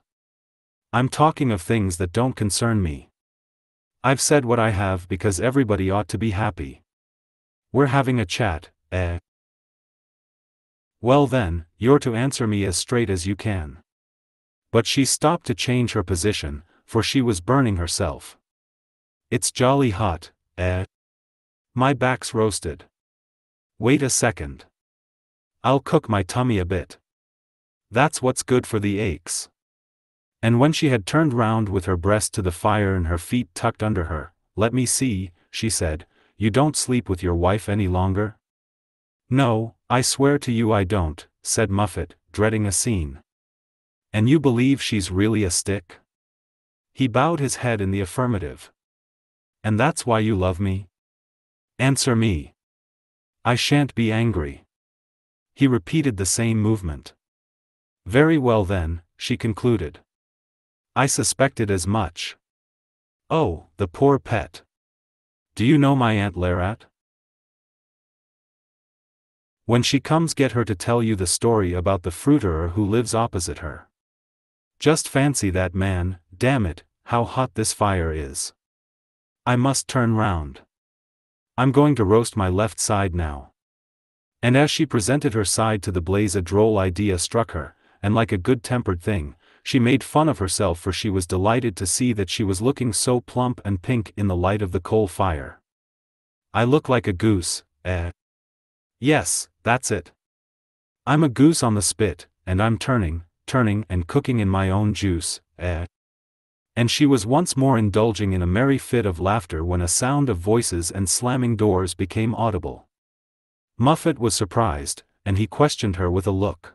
I'm talking of things that don't concern me. I've said what I have because everybody ought to be happy. We're having a chat, eh? Well then, you're to answer me as straight as you can. But she stopped to change her position, for she was burning herself. It's jolly hot, eh? My back's roasted. Wait a second. I'll cook my tummy a bit. That's what's good for the aches. And when she had turned round with her breast to the fire and her feet tucked under her, let me see, she said, you don't sleep with your wife any longer? No, I swear to you I don't, said Muffat, dreading a scene. And you believe she's really a stick? He bowed his head in the affirmative. And that's why you love me? Answer me. I shan't be angry. He repeated the same movement. Very well then, she concluded. I suspected as much. Oh, the poor pet. Do you know my Aunt Larat? When she comes, get her to tell you the story about the fruiterer who lives opposite her. Just fancy that man, damn it, how hot this fire is. I must turn round. I'm going to roast my left side now. And as she presented her side to the blaze, a droll idea struck her, and like a good-tempered thing, she made fun of herself, for she was delighted to see that she was looking so plump and pink in the light of the coal fire. I look like a goose, eh? Yes, that's it. I'm a goose on the spit, and I'm turning and cooking in my own juice, eh? And she was once more indulging in a merry fit of laughter when a sound of voices and slamming doors became audible. Muffat was surprised, and he questioned her with a look.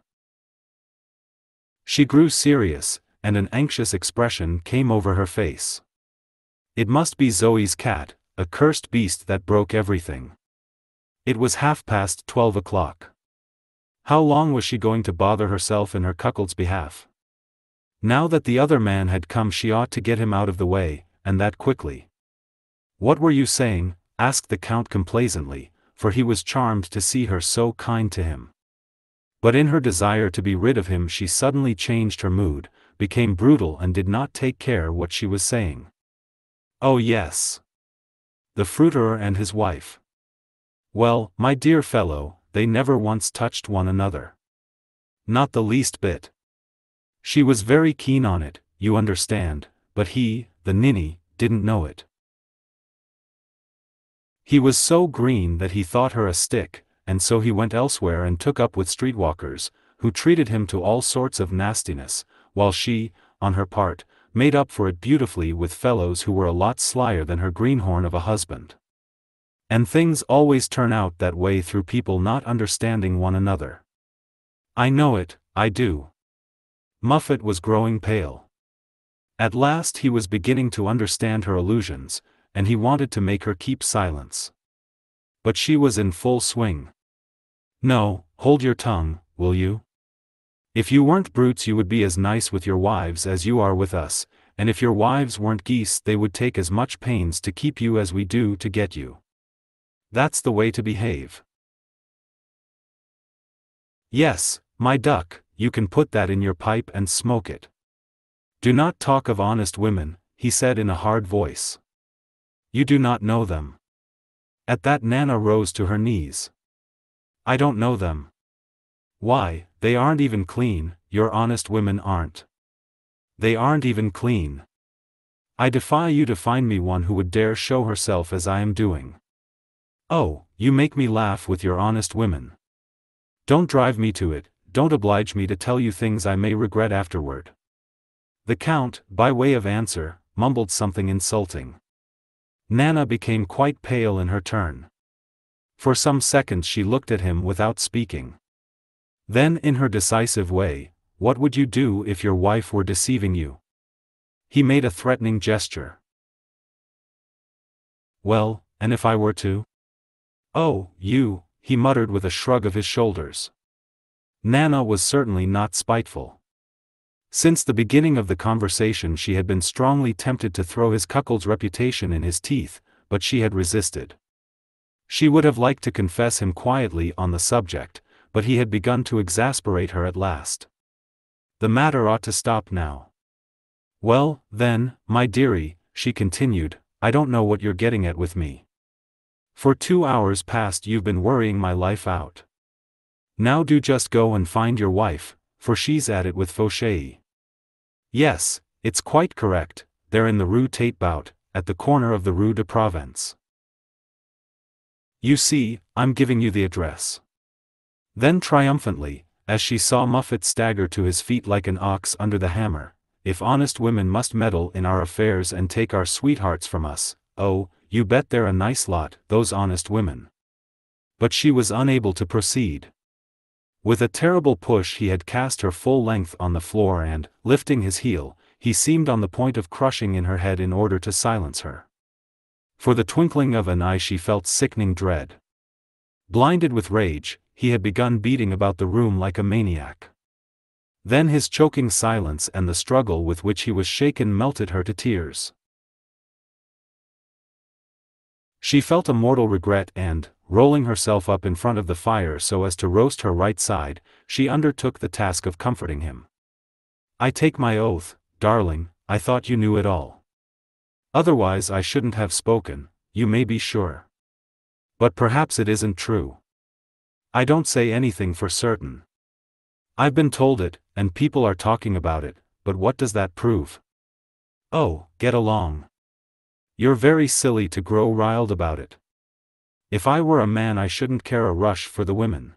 She grew serious, and an anxious expression came over her face. It must be Zoe's cat, a cursed beast that broke everything. It was 12:30. How long was she going to bother herself in her cuckold's behalf? Now that the other man had come, she ought to get him out of the way, and that quickly. What were you saying? Asked the Count complacently, for he was charmed to see her so kind to him. But in her desire to be rid of him she suddenly changed her mood, became brutal and did not take care what she was saying. Oh yes. The fruiterer and his wife. Well, my dear fellow, they never once touched one another. Not the least bit. She was very keen on it, you understand, but he, the ninny, didn't know it. He was so green that he thought her a stick, and so he went elsewhere and took up with streetwalkers, who treated him to all sorts of nastiness, while she, on her part, made up for it beautifully with fellows who were a lot slyer than her greenhorn of a husband. And things always turn out that way through people not understanding one another. I know it, I do. Muffat was growing pale. At last he was beginning to understand her allusions, and he wanted to make her keep silence. But she was in full swing. No, hold your tongue, will you? If you weren't brutes you would be as nice with your wives as you are with us, and if your wives weren't geese they would take as much pains to keep you as we do to get you. That's the way to behave. Yes, my duck, you can put that in your pipe and smoke it. Do not talk of honest women, he said in a hard voice. You do not know them. At that Nana rose to her knees. I don't know them. Why, they aren't even clean, your honest women aren't. They aren't even clean. I defy you to find me one who would dare show herself as I am doing. Oh, you make me laugh with your honest women. Don't drive me to it, don't oblige me to tell you things I may regret afterward. The Count, by way of answer, mumbled something insulting. Nana became quite pale in her turn. For some seconds she looked at him without speaking. Then in her decisive way, what would you do if your wife were deceiving you? He made a threatening gesture. Well, and if I were to? Oh, you, he muttered with a shrug of his shoulders. Nana was certainly not spiteful. Since the beginning of the conversation she had been strongly tempted to throw his cuckold's reputation in his teeth, but she had resisted. She would have liked to confess him quietly on the subject, but he had begun to exasperate her at last. The matter ought to stop now. Well, then, my dearie, she continued, I don't know what you're getting at with me. For 2 hours past you've been worrying my life out. Now do just go and find your wife, for she's at it with Fauchery. Yes, it's quite correct, they're in the Rue Tatebout, at the corner of the Rue de Provence. You see, I'm giving you the address. Then triumphantly, as she saw Muffat stagger to his feet like an ox under the hammer, if honest women must meddle in our affairs and take our sweethearts from us, oh, you bet they're a nice lot, those honest women. But she was unable to proceed. With a terrible push he had cast her full length on the floor and, lifting his heel, he seemed on the point of crushing in her head in order to silence her. For the twinkling of an eye she felt sickening dread. Blinded with rage, he had begun beating about the room like a maniac. Then his choking silence and the struggle with which he was shaken melted her to tears. She felt a mortal regret and, rolling herself up in front of the fire so as to roast her right side, she undertook the task of comforting him. I take my oath, darling, I thought you knew it all. Otherwise I shouldn't have spoken, you may be sure. But perhaps it isn't true. I don't say anything for certain. I've been told it, and people are talking about it, but what does that prove? Oh, get along. You're very silly to grow riled about it. If I were a man I shouldn't care a rush for the women.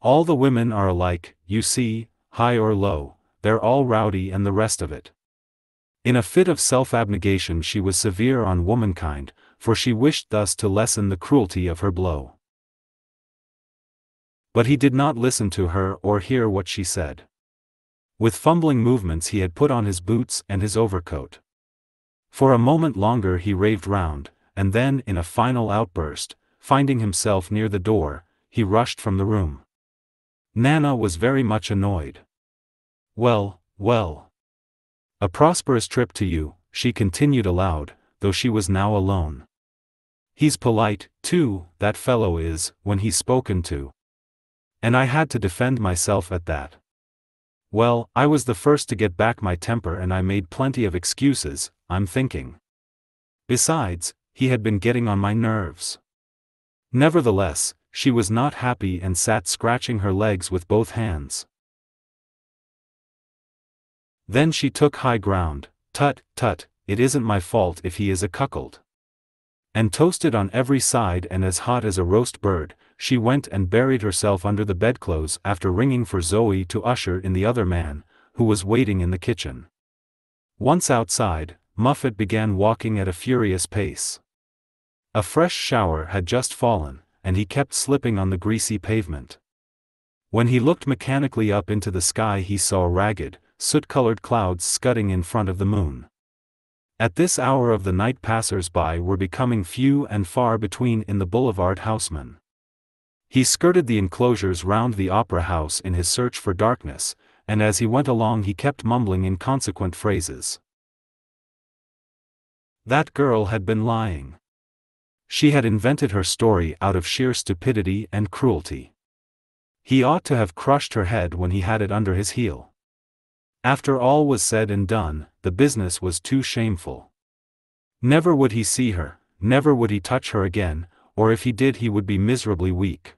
All the women are alike, you see, high or low, they're all rowdy and the rest of it. In a fit of self-abnegation she was severe on womankind, for she wished thus to lessen the cruelty of her blow. But he did not listen to her or hear what she said. With fumbling movements he had put on his boots and his overcoat. For a moment longer he raved round, and then in a final outburst, finding himself near the door, he rushed from the room. Nana was very much annoyed. Well, well. A prosperous trip to you, she continued aloud, though she was now alone. He's polite, too, that fellow is, when he's spoken to. And I had to defend myself at that. Well, I was the first to get back my temper and I made plenty of excuses, I'm thinking. Besides, he had been getting on my nerves. Nevertheless, she was not happy and sat scratching her legs with both hands. Then she took high ground, tut, tut, it isn't my fault if he is a cuckold. And toasted on every side and as hot as a roast bird, she went and buried herself under the bedclothes after ringing for Zoe to usher in the other man, who was waiting in the kitchen. Once outside, Muffat began walking at a furious pace. A fresh shower had just fallen, and he kept slipping on the greasy pavement. When he looked mechanically up into the sky he saw ragged, soot-colored clouds scudding in front of the moon. At this hour of the night passers-by were becoming few and far between in the Boulevard Haussmann. He skirted the enclosures round the opera house in his search for darkness, and as he went along he kept mumbling inconsequent phrases. That girl had been lying. She had invented her story out of sheer stupidity and cruelty. He ought to have crushed her head when he had it under his heel. After all was said and done, the business was too shameful. Never would he see her, never would he touch her again, or if he did he would be miserably weak.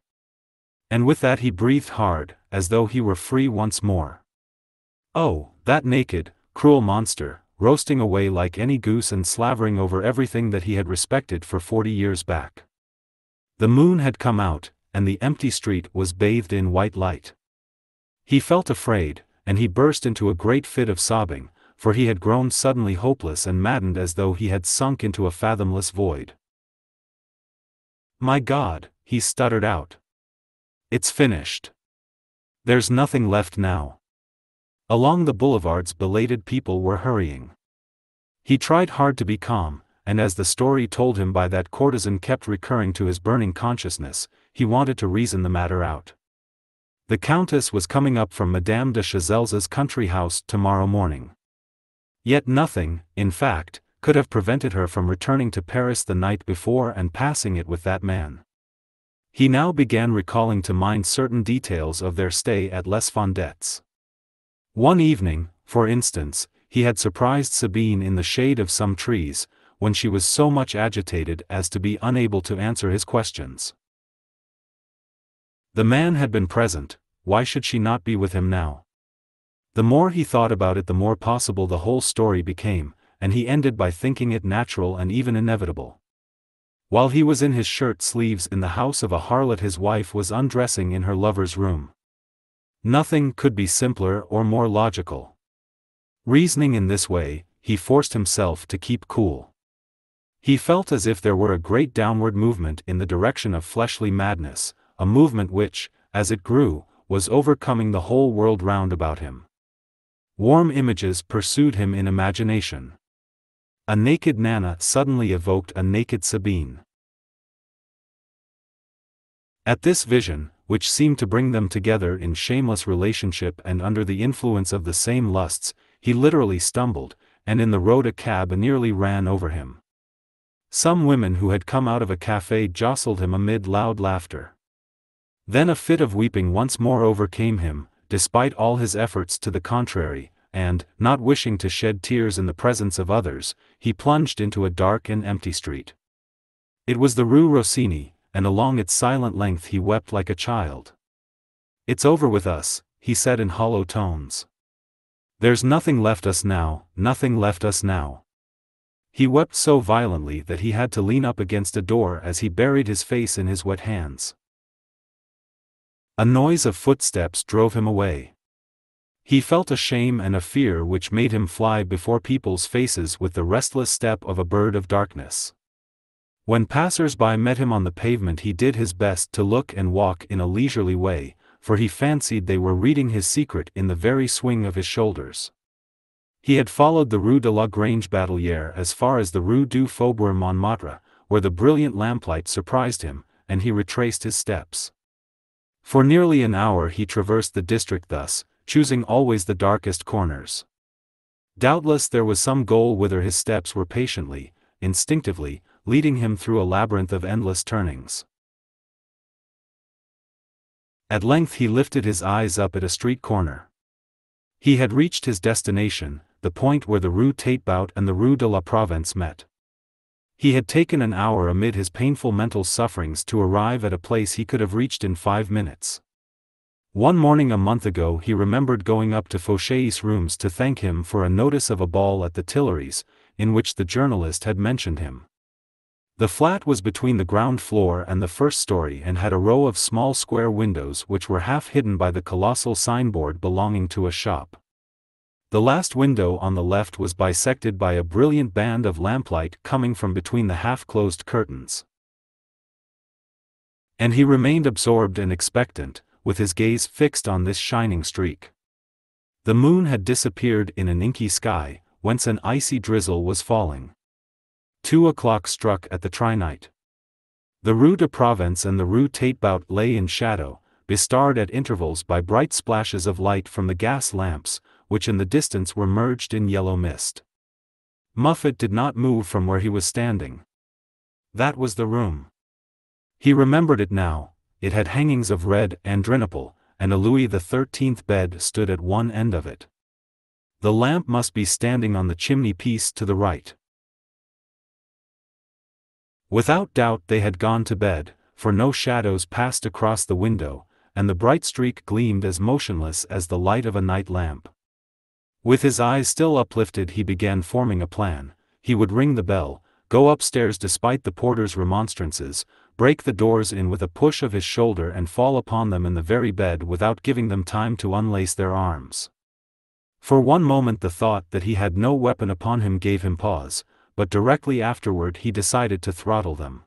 And with that he breathed hard, as though he were free once more. Oh, that naked, cruel monster, roasting away like any goose and slavering over everything that he had respected for 40 years back. The moon had come out, and the empty street was bathed in white light. He felt afraid, and he burst into a great fit of sobbing, for he had grown suddenly hopeless and maddened as though he had sunk into a fathomless void. My God, he stuttered out. It's finished. There's nothing left now. Along the boulevards belated people were hurrying. He tried hard to be calm, and as the story told him by that courtesan kept recurring to his burning consciousness, he wanted to reason the matter out. The Countess was coming up from Madame de Chazelles' country house tomorrow morning. Yet nothing, in fact, could have prevented her from returning to Paris the night before and passing it with that man. He now began recalling to mind certain details of their stay at Les Fondettes. One evening, for instance, he had surprised Sabine in the shade of some trees, when she was so much agitated as to be unable to answer his questions. The man had been present, why should she not be with him now? The more he thought about it the more possible the whole story became, and he ended by thinking it natural and even inevitable. While he was in his shirt sleeves in the house of a harlot his wife was undressing in her lover's room. Nothing could be simpler or more logical. Reasoning in this way, he forced himself to keep cool. He felt as if there were a great downward movement in the direction of fleshly madness, a movement which, as it grew, was overcoming the whole world round about him. Warm images pursued him in imagination. A naked Nana suddenly evoked a naked Sabine. At this vision, which seemed to bring them together in shameless relationship and under the influence of the same lusts, he literally stumbled, and in the road a cab nearly ran over him. Some women who had come out of a café jostled him amid loud laughter. Then a fit of weeping once more overcame him, despite all his efforts to the contrary, and, not wishing to shed tears in the presence of others, he plunged into a dark and empty street. It was the Rue Rossini, and along its silent length he wept like a child. It's over with us, he said in hollow tones. There's nothing left us now, nothing left us now. He wept so violently that he had to lean up against a door as he buried his face in his wet hands. A noise of footsteps drove him away. He felt a shame and a fear which made him fly before people's faces with the restless step of a bird of darkness. When passers-by met him on the pavement he did his best to look and walk in a leisurely way, for he fancied they were reading his secret in the very swing of his shoulders. He had followed the Rue de la Grange Batelière as far as the Rue du Faubourg Montmartre, where the brilliant lamplight surprised him, and he retraced his steps. For nearly an hour he traversed the district thus, choosing always the darkest corners. Doubtless there was some goal whither his steps were patiently, instinctively, leading him through a labyrinth of endless turnings. At length he lifted his eyes up at a street corner. He had reached his destination, the point where the Rue Tatebout and the Rue de la Provence met. He had taken an hour amid his painful mental sufferings to arrive at a place he could have reached in 5 minutes. One morning a month ago he remembered going up to Fauchery's rooms to thank him for a notice of a ball at the Tuileries, in which the journalist had mentioned him. The flat was between the ground floor and the first story and had a row of small square windows which were half hidden by the colossal signboard belonging to a shop. The last window on the left was bisected by a brilliant band of lamplight coming from between the half-closed curtains. And he remained absorbed and expectant, with his gaze fixed on this shining streak. The moon had disappeared in an inky sky, whence an icy drizzle was falling. 2 o'clock struck at the Trinité. The Rue de Provence and the Rue Tatebout lay in shadow, bestarred at intervals by bright splashes of light from the gas lamps, which in the distance were merged in yellow mist. Muffat did not move from where he was standing. That was the room. He remembered it now. It had hangings of red andriniple, and a Louis XIII bed stood at one end of it. The lamp must be standing on the chimney piece to the right. Without doubt they had gone to bed, for no shadows passed across the window, and the bright streak gleamed as motionless as the light of a night lamp. With his eyes still uplifted he began forming a plan. He would ring the bell, go upstairs despite the porter's remonstrances, break the doors in with a push of his shoulder and fall upon them in the very bed without giving them time to unlace their arms. For one moment the thought that he had no weapon upon him gave him pause, but directly afterward he decided to throttle them.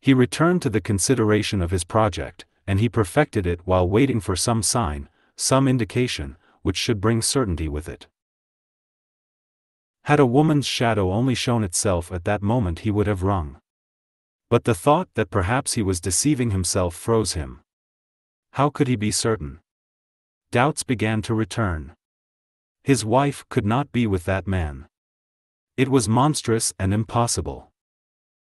He returned to the consideration of his project, and he perfected it while waiting for some sign, some indication, which should bring certainty with it. Had a woman's shadow only shown itself at that moment he would have rung. But the thought that perhaps he was deceiving himself froze him. How could he be certain? Doubts began to return. His wife could not be with that man. It was monstrous and impossible.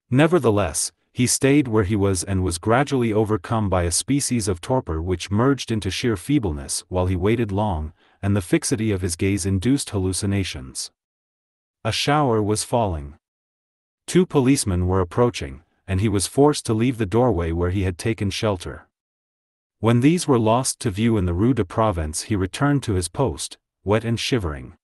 Nevertheless, he stayed where he was and was gradually overcome by a species of torpor which merged into sheer feebleness while he waited long, and the fixity of his gaze induced hallucinations. A shower was falling. 2 policemen were approaching, and he was forced to leave the doorway where he had taken shelter. When these were lost to view in the Rue de Provence he returned to his post, wet and shivering.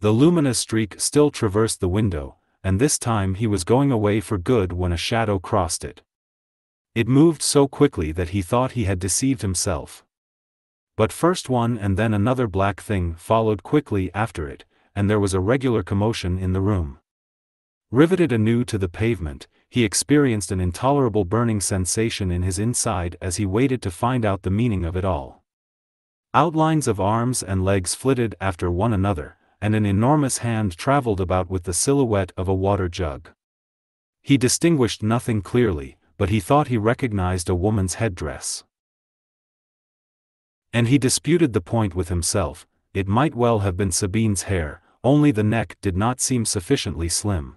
The luminous streak still traversed the window, and this time he was going away for good when a shadow crossed it. It moved so quickly that he thought he had deceived himself. But first one and then another black thing followed quickly after it, and there was a regular commotion in the room. Riveted anew to the pavement, he experienced an intolerable burning sensation in his inside as he waited to find out the meaning of it all. Outlines of arms and legs flitted after one another, and an enormous hand traveled about with the silhouette of a water jug. He distinguished nothing clearly, but he thought he recognized a woman's headdress. And he disputed the point with himself. It might well have been Sabine's hair, only the neck did not seem sufficiently slim.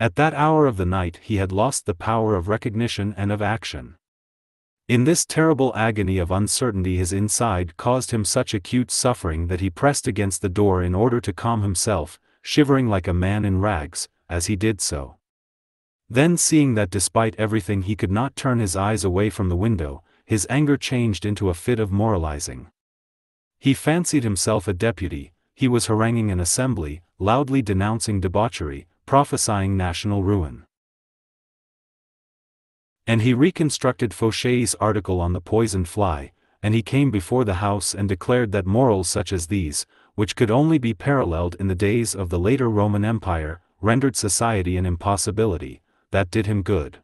At that hour of the night he had lost the power of recognition and of action. In this terrible agony of uncertainty his inside caused him such acute suffering that he pressed against the door in order to calm himself, shivering like a man in rags, as he did so. Then seeing that despite everything he could not turn his eyes away from the window, his anger changed into a fit of moralizing. He fancied himself a deputy, he was haranguing an assembly, loudly denouncing debauchery, prophesying national ruin. And he reconstructed Fauchery's article on the poisoned fly, and he came before the house and declared that morals such as these, which could only be paralleled in the days of the later Roman Empire, rendered society an impossibility. That did him good.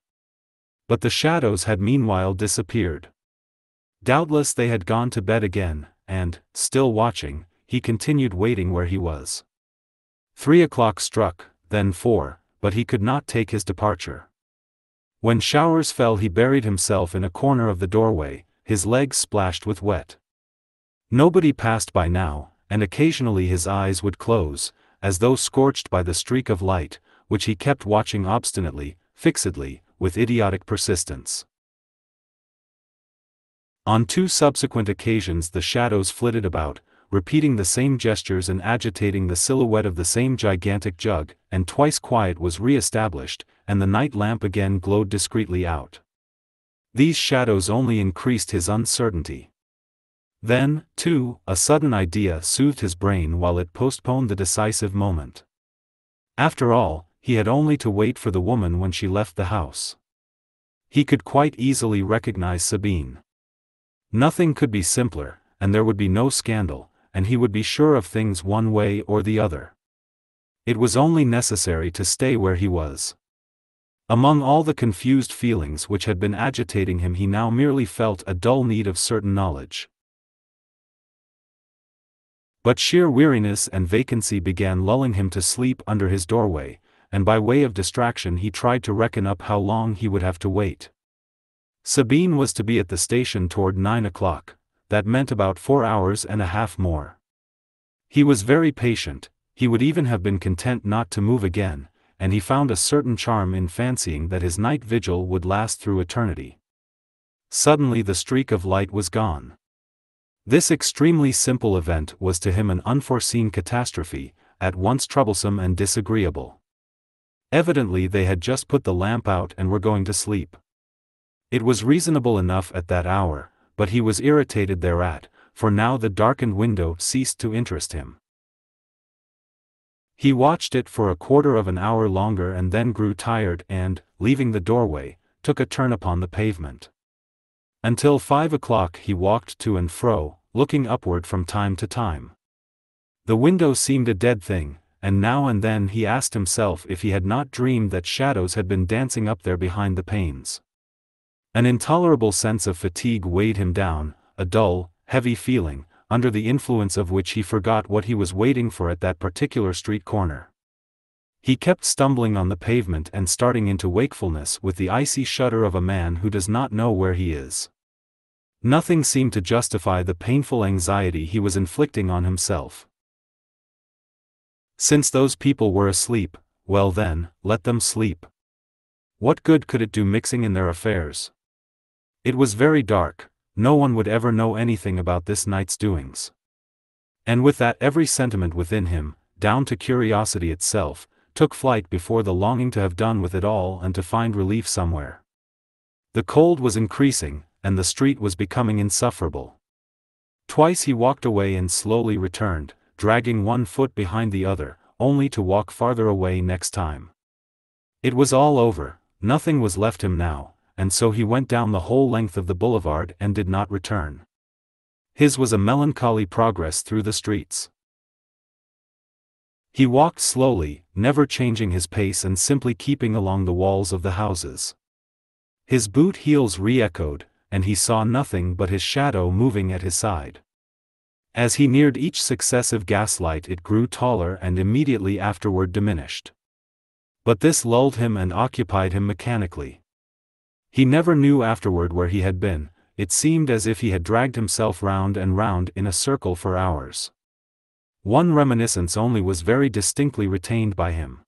But the shadows had meanwhile disappeared. Doubtless they had gone to bed again, and, still watching, he continued waiting where he was. 3 o'clock struck, then 4, but he could not take his departure. When showers fell he buried himself in a corner of the doorway, his legs splashed with wet. Nobody passed by now, and occasionally his eyes would close, as though scorched by the streak of light, which he kept watching obstinately, fixedly, with idiotic persistence. On two subsequent occasions the shadows flitted about, repeating the same gestures and agitating the silhouette of the same gigantic jug, and twice quiet was re-established, and the night lamp again glowed discreetly out. These shadows only increased his uncertainty. Then, too, a sudden idea soothed his brain while it postponed the decisive moment. After all, he had only to wait for the woman when she left the house. He could quite easily recognize Sabine. Nothing could be simpler, and there would be no scandal, and he would be sure of things one way or the other. It was only necessary to stay where he was. Among all the confused feelings which had been agitating him, he now merely felt a dull need of certain knowledge. But sheer weariness and vacancy began lulling him to sleep under his doorway, and by way of distraction he tried to reckon up how long he would have to wait. Sabine was to be at the station toward 9 o'clock, that meant about 4 hours and a half more. He was very patient, he would even have been content not to move again, and he found a certain charm in fancying that his night vigil would last through eternity. Suddenly the streak of light was gone. This extremely simple event was to him an unforeseen catastrophe, at once troublesome and disagreeable. Evidently they had just put the lamp out and were going to sleep. It was reasonable enough at that hour, but he was irritated thereat, for now the darkened window ceased to interest him. He watched it for a quarter of an hour longer and then grew tired and, leaving the doorway, took a turn upon the pavement. Until 5 o'clock he walked to and fro, looking upward from time to time. The window seemed a dead thing, and now and then he asked himself if he had not dreamed that shadows had been dancing up there behind the panes. An intolerable sense of fatigue weighed him down, a dull, heavy feeling, under the influence of which he forgot what he was waiting for at that particular street corner. He kept stumbling on the pavement and starting into wakefulness with the icy shudder of a man who does not know where he is. Nothing seemed to justify the painful anxiety he was inflicting on himself. Since those people were asleep, well then, let them sleep. What good could it do mixing in their affairs? It was very dark, no one would ever know anything about this night's doings. And with that every sentiment within him, down to curiosity itself, took flight before the longing to have done with it all and to find relief somewhere. The cold was increasing, and the street was becoming insufferable. Twice he walked away and slowly returned, dragging one foot behind the other, only to walk farther away next time. It was all over, nothing was left him now, and so he went down the whole length of the boulevard and did not return. His was a melancholy progress through the streets. He walked slowly, never changing his pace and simply keeping along the walls of the houses. His boot heels re-echoed, and he saw nothing but his shadow moving at his side. As he neared each successive gaslight it grew taller and immediately afterward diminished. But this lulled him and occupied him mechanically. He never knew afterward where he had been, it seemed as if he had dragged himself round and round in a circle for hours. One reminiscence only was very distinctly retained by him.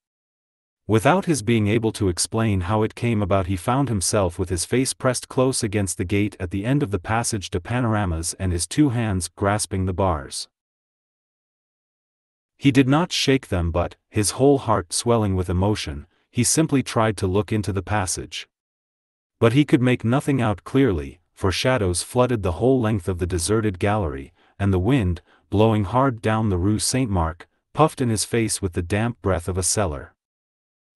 Without his being able to explain how it came about, he found himself with his face pressed close against the gate at the end of the passage de Panoramas and his two hands grasping the bars. He did not shake them, but, his whole heart swelling with emotion, he simply tried to look into the passage. But he could make nothing out clearly, for shadows flooded the whole length of the deserted gallery, and the wind, blowing hard down the Rue Saint-Marc, puffed in his face with the damp breath of a cellar.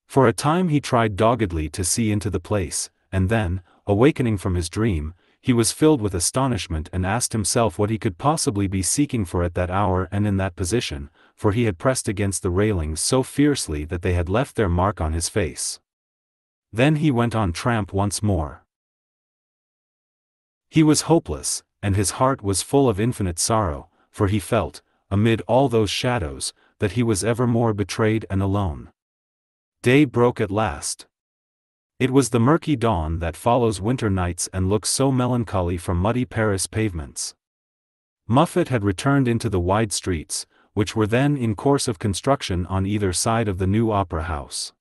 For a time he tried doggedly to see into the place, and then, awakening from his dream, he was filled with astonishment and asked himself what he could possibly be seeking for at that hour and in that position, for he had pressed against the railings so fiercely that they had left their mark on his face. Then he went on tramp once more. He was hopeless, and his heart was full of infinite sorrow, for he felt, amid all those shadows, that he was evermore betrayed and alone. Day broke at last. It was the murky dawn that follows winter nights and looks so melancholy from muddy Paris pavements. Muffat had returned into the wide streets, which were then in course of construction on either side of the new opera house.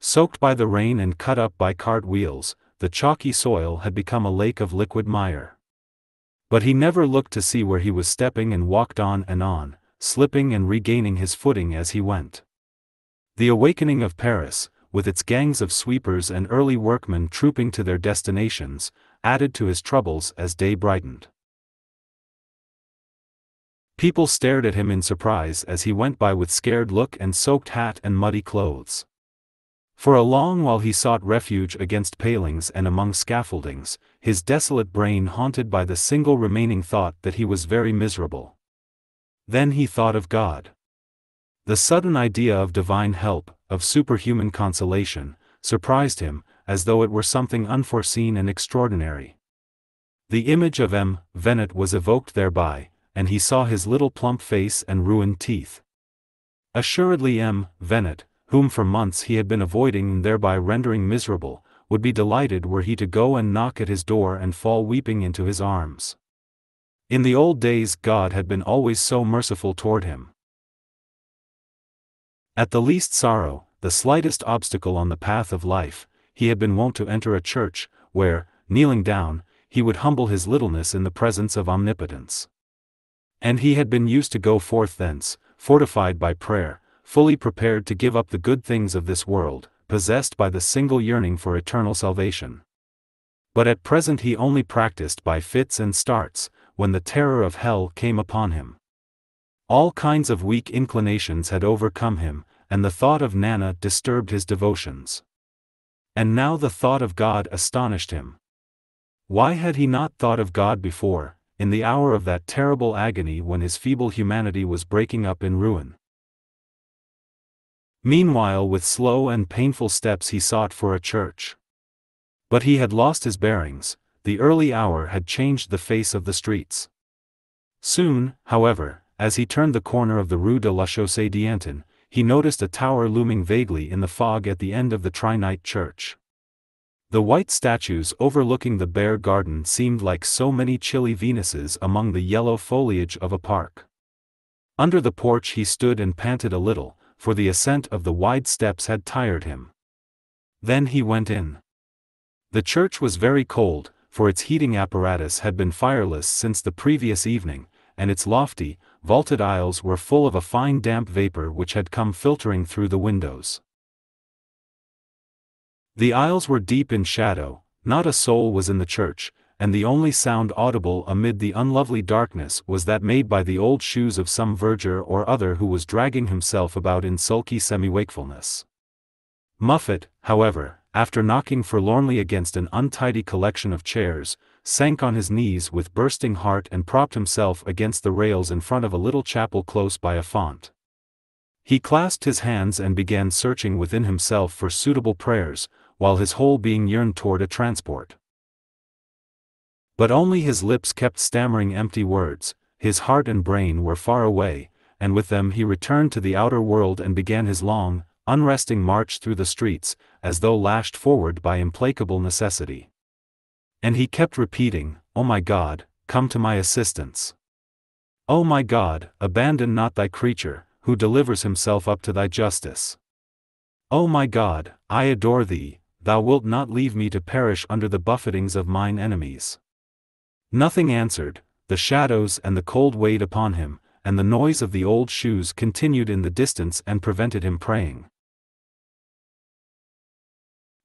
Soaked by the rain and cut up by cart wheels, the chalky soil had become a lake of liquid mire. But he never looked to see where he was stepping and walked on and on, slipping and regaining his footing as he went. The awakening of Paris, with its gangs of sweepers and early workmen trooping to their destinations, added to his troubles as day brightened. People stared at him in surprise as he went by with scared look and soaked hat and muddy clothes. For a long while he sought refuge against palings and among scaffoldings, his desolate brain haunted by the single remaining thought that he was very miserable. Then he thought of God. The sudden idea of divine help, of superhuman consolation, surprised him, as though it were something unforeseen and extraordinary. The image of M. Venet was evoked thereby, and he saw his little plump face and ruined teeth. Assuredly M. Venet, whom for months he had been avoiding and thereby rendering miserable, would be delighted were he to go and knock at his door and fall weeping into his arms. In the old days God had been always so merciful toward him. At the least sorrow, the slightest obstacle on the path of life, he had been wont to enter a church, where, kneeling down, he would humble his littleness in the presence of omnipotence. And he had been used to go forth thence, fortified by prayer, fully prepared to give up the good things of this world, possessed by the single yearning for eternal salvation. But at present he only practiced by fits and starts, when the terror of hell came upon him. All kinds of weak inclinations had overcome him, and the thought of Nana disturbed his devotions. And now the thought of God astonished him. Why had he not thought of God before, in the hour of that terrible agony when his feeble humanity was breaking up in ruin? Meanwhile, with slow and painful steps he sought for a church. But he had lost his bearings, the early hour had changed the face of the streets. Soon, however, as he turned the corner of the Rue de la Chaussée d'Antin, he noticed a tower looming vaguely in the fog at the end of the Trinité church. The white statues overlooking the bare garden seemed like so many chilly Venuses among the yellow foliage of a park. Under the porch he stood and panted a little, for the ascent of the wide steps had tired him. Then he went in. The church was very cold, for its heating apparatus had been fireless since the previous evening, and its lofty, vaulted aisles were full of a fine damp vapor which had come filtering through the windows. The aisles were deep in shadow, not a soul was in the church, and the only sound audible amid the unlovely darkness was that made by the old shoes of some verger or other who was dragging himself about in sulky semi-wakefulness. Muffat, however, after knocking forlornly against an untidy collection of chairs, sank on his knees with bursting heart and propped himself against the rails in front of a little chapel close by a font. He clasped his hands and began searching within himself for suitable prayers, while his whole being yearned toward a transport. But only his lips kept stammering empty words, his heart and brain were far away, and with them he returned to the outer world and began his long, unresting march through the streets, as though lashed forward by implacable necessity. And he kept repeating, "O my God, come to my assistance. O my God, abandon not thy creature, who delivers himself up to thy justice. O my God, I adore thee, thou wilt not leave me to perish under the buffetings of mine enemies." Nothing answered, the shadows and the cold weighed upon him, and the noise of the old shoes continued in the distance and prevented him praying.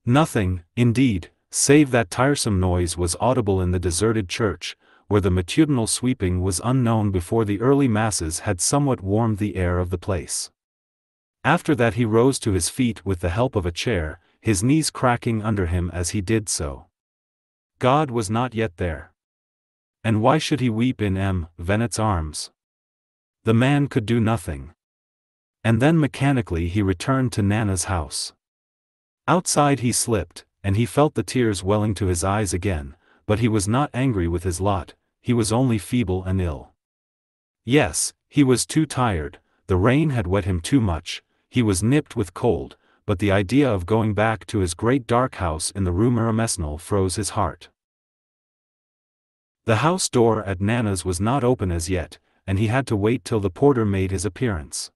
Nothing, indeed, save that tiresome noise was audible in the deserted church, where the matutinal sweeping was unknown before the early masses had somewhat warmed the air of the place. After that he rose to his feet with the help of a chair, his knees cracking under him as he did so. God was not yet there. And why should he weep in M. Venet's arms? The man could do nothing. And then mechanically he returned to Nana's house. Outside he slipped, and he felt the tears welling to his eyes again, but he was not angry with his lot, he was only feeble and ill. Yes, he was too tired, the rain had wet him too much, he was nipped with cold, but the idea of going back to his great dark house in the Rue Miromesnil froze his heart. The house door at Nana's was not open as yet, and he had to wait till the porter made his appearance.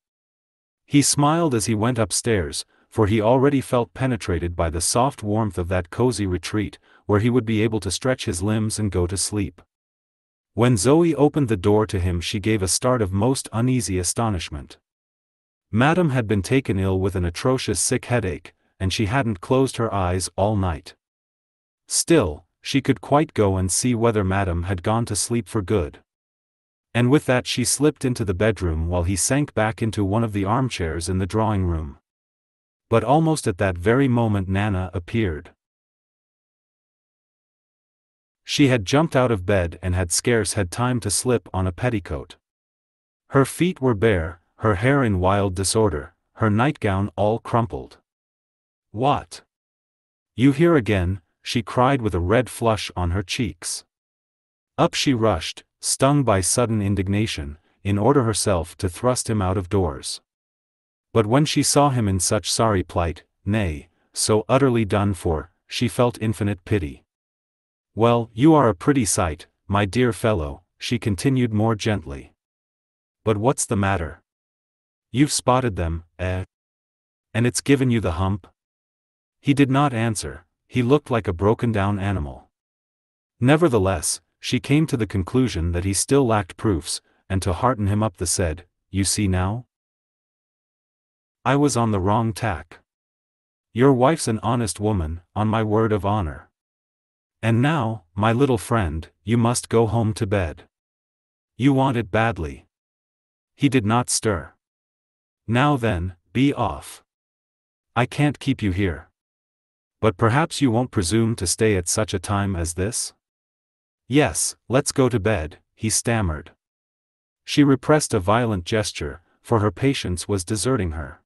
He smiled as he went upstairs, for he already felt penetrated by the soft warmth of that cozy retreat, where he would be able to stretch his limbs and go to sleep. When Zoe opened the door to him, she gave a start of most uneasy astonishment. Madame had been taken ill with an atrocious sick headache, and she hadn't closed her eyes all night. Still, she could quite go and see whether Madame had gone to sleep for good. And with that she slipped into the bedroom while he sank back into one of the armchairs in the drawing-room. But almost at that very moment Nana appeared. She had jumped out of bed and had scarce had time to slip on a petticoat. Her feet were bare, her hair in wild disorder, her nightgown all crumpled. "What? You here again?" she cried with a red flush on her cheeks. Up she rushed, stung by sudden indignation, in order herself to thrust him out of doors. But when she saw him in such sorry plight, nay, so utterly done for, she felt infinite pity. "Well, you are a pretty sight, my dear fellow," she continued more gently. "But what's the matter? You've spotted them, eh? And it's given you the hump?" He did not answer, he looked like a broken-down animal. Nevertheless, she came to the conclusion that he still lacked proofs, and to hearten him up said, "You see now? I was on the wrong tack. Your wife's an honest woman, on my word of honor. And now, my little friend, you must go home to bed. You want it badly." He did not stir. "Now then, be off. I can't keep you here. But perhaps you won't presume to stay at such a time as this?" "Yes, let's go to bed," he stammered. She repressed a violent gesture, for her patience was deserting her.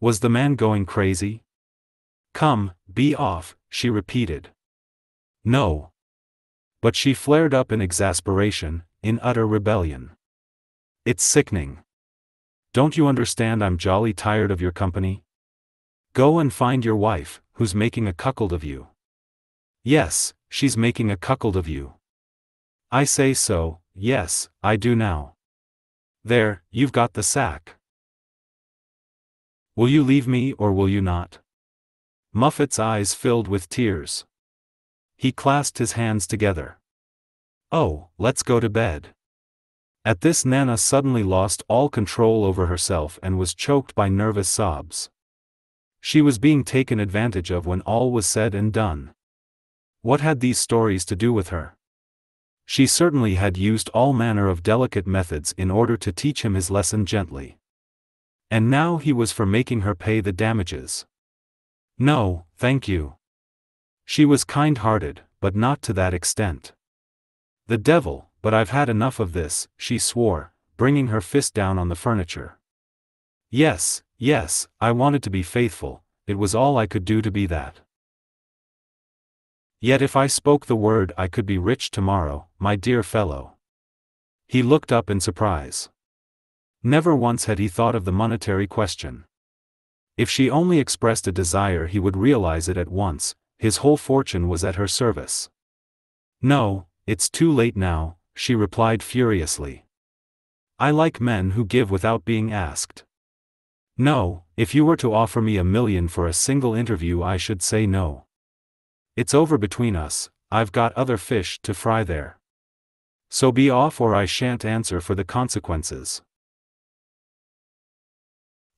Was the man going crazy? "Come, be off," she repeated. "No." But she flared up in exasperation, in utter rebellion. "It's sickening. Don't you understand I'm jolly tired of your company? Go and find your wife, who's making a cuckold of you." "Yes, she's making a cuckold of you. I say so, yes, I do now. There, you've got the sack. Will you leave me or will you not?" Muffat's eyes filled with tears. He clasped his hands together. "Oh, let's go to bed." At this Nana suddenly lost all control over herself and was choked by nervous sobs. She was being taken advantage of when all was said and done. What had these stories to do with her? She certainly had used all manner of delicate methods in order to teach him his lesson gently. And now he was for making her pay the damages. "No, thank you." She was kind-hearted, but not to that extent. "The devil, but I've had enough of this," she swore, bringing her fist down on the furniture. "Yes, yes, I wanted to be faithful, it was all I could do to be that. Yet if I spoke the word I could be rich tomorrow, my dear fellow." He looked up in surprise. Never once had he thought of the monetary question. If she only expressed a desire he would realize it at once. His whole fortune was at her service. "No, it's too late now," she replied furiously. "I like men who give without being asked. No, if you were to offer me $1 million for a single interview I should say no. It's over between us, I've got other fish to fry there. So be off or I shan't answer for the consequences.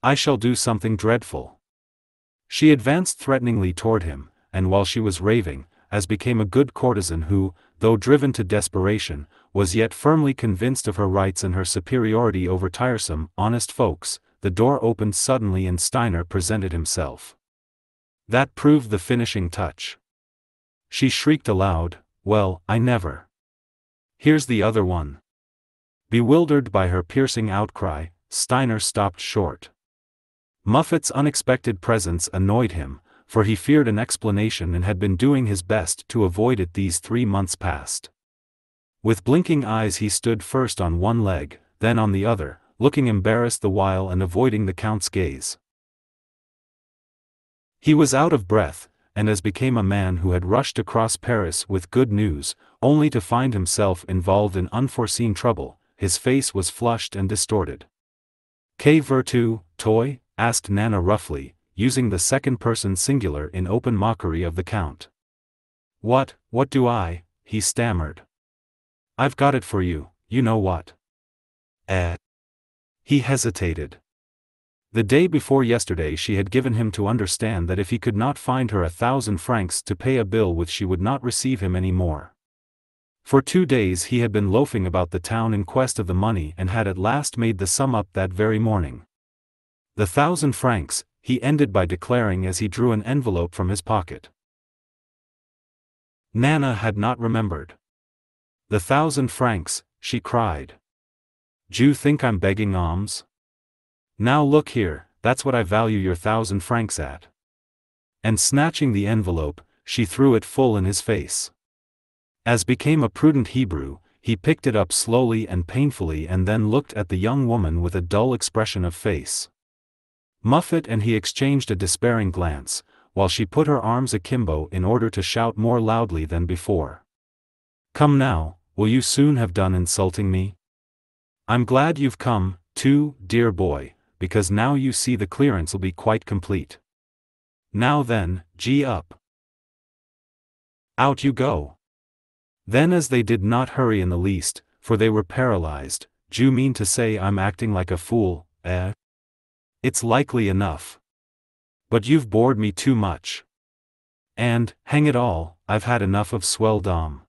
I shall do something dreadful." She advanced threateningly toward him, and while she was raving, as became a good courtesan who, though driven to desperation, was yet firmly convinced of her rights and her superiority over tiresome, honest folks, the door opened suddenly and Steiner presented himself. That proved the finishing touch. She shrieked aloud, "Well, I never! Here's the other one!" Bewildered by her piercing outcry, Steiner stopped short. Muffat's unexpected presence annoyed him, for he feared an explanation and had been doing his best to avoid it these 3 months past. With blinking eyes he stood first on one leg, then on the other, looking embarrassed the while and avoiding the Count's gaze. He was out of breath, and as became a man who had rushed across Paris with good news, only to find himself involved in unforeseen trouble, his face was flushed and distorted. Que veux-tu, toi? Asked Nana roughly, using the second-person singular in open mockery of the Count. What do I? He stammered. I've got it for you, you know what? He hesitated. The day before yesterday she had given him to understand that if he could not find her 1,000 francs to pay a bill with she would not receive him any more. For 2 days he had been loafing about the town in quest of the money and had at last made the sum up that very morning. The 1,000 francs, he ended by declaring as he drew an envelope from his pocket. Nana had not remembered. The 1,000 francs, she cried. D'you think I'm begging alms? Now look here, that's what I value your 1,000 francs at. And snatching the envelope, she threw it full in his face. As became a prudent Hebrew, he picked it up slowly and painfully and then looked at the young woman with a dull expression of face. Muffat and he exchanged a despairing glance, while she put her arms akimbo in order to shout more loudly than before. Come now, will you soon have done insulting me? I'm glad you've come, too, dear boy, because now you see the clearance will be quite complete. Now then, gee up. Out you go. Then as they did not hurry in the least, for they were paralyzed, d'you mean to say I'm acting like a fool, eh? It's likely enough. But you've bored me too much. And, hang it all, I've had enough of swelldom.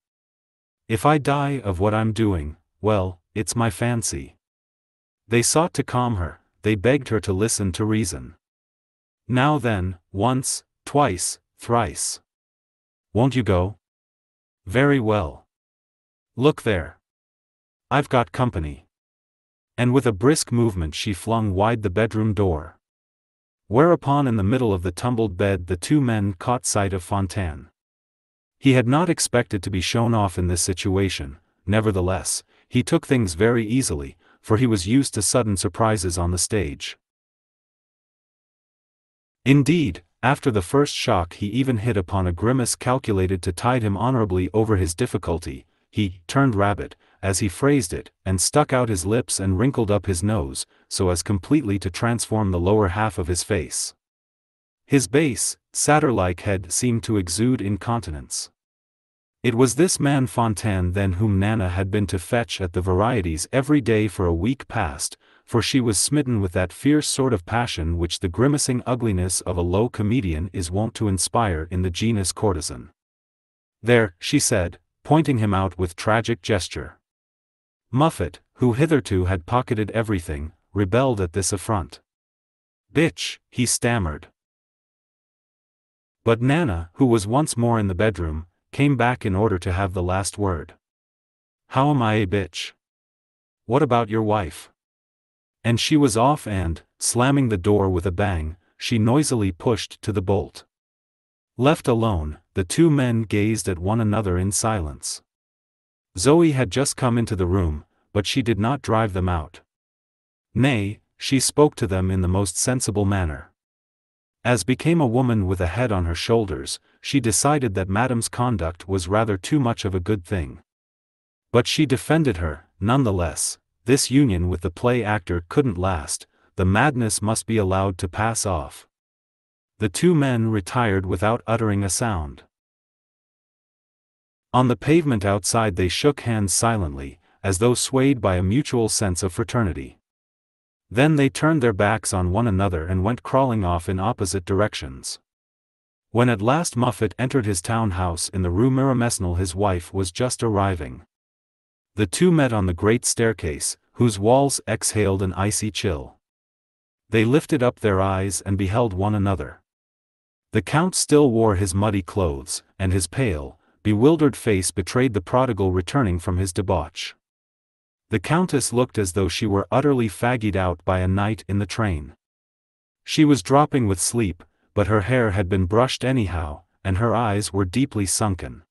If I die of what I'm doing, well, it's my fancy. They sought to calm her, they begged her to listen to reason. Now then, once, twice, thrice. Won't you go? Very well. Look there. I've got company. And with a brisk movement she flung wide the bedroom door. Whereupon in the middle of the tumbled bed the two men caught sight of Fontan. He had not expected to be shown off in this situation, nevertheless, he took things very easily, for he was used to sudden surprises on the stage. Indeed, after the first shock he even hit upon a grimace calculated to tide him honorably over his difficulty. He turned rabbit, as he phrased it, and stuck out his lips and wrinkled up his nose, so as completely to transform the lower half of his face. His base, satyr-like head seemed to exude incontinence. It was this man Fontan then whom Nana had been to fetch at the Varieties every day for a week past, for she was smitten with that fierce sort of passion which the grimacing ugliness of a low comedian is wont to inspire in the genus courtesan. There, she said, pointing him out with tragic gesture. Muffat, who hitherto had pocketed everything, rebelled at this affront. Bitch, he stammered. But Nana, who was once more in the bedroom, came back in order to have the last word. How am I a bitch? What about your wife? And she was off and, slamming the door with a bang, she noisily pushed to the bolt. Left alone, the two men gazed at one another in silence. Zoe had just come into the room, but she did not drive them out. Nay, she spoke to them in the most sensible manner. As became a woman with a head on her shoulders, she decided that Madame's conduct was rather too much of a good thing. But she defended her, nonetheless. This union with the play actor couldn't last, the madness must be allowed to pass off. The two men retired without uttering a sound. On the pavement outside they shook hands silently, as though swayed by a mutual sense of fraternity. Then they turned their backs on one another and went crawling off in opposite directions. When at last Muffat entered his townhouse in the Rue Miromesnil, his wife was just arriving. The two met on the great staircase, whose walls exhaled an icy chill. They lifted up their eyes and beheld one another. The Count still wore his muddy clothes, and his pale, bewildered face betrayed the prodigal returning from his debauch. The Countess looked as though she were utterly faggied out by a night in the train. She was dropping with sleep, but her hair had been brushed anyhow, and her eyes were deeply sunken.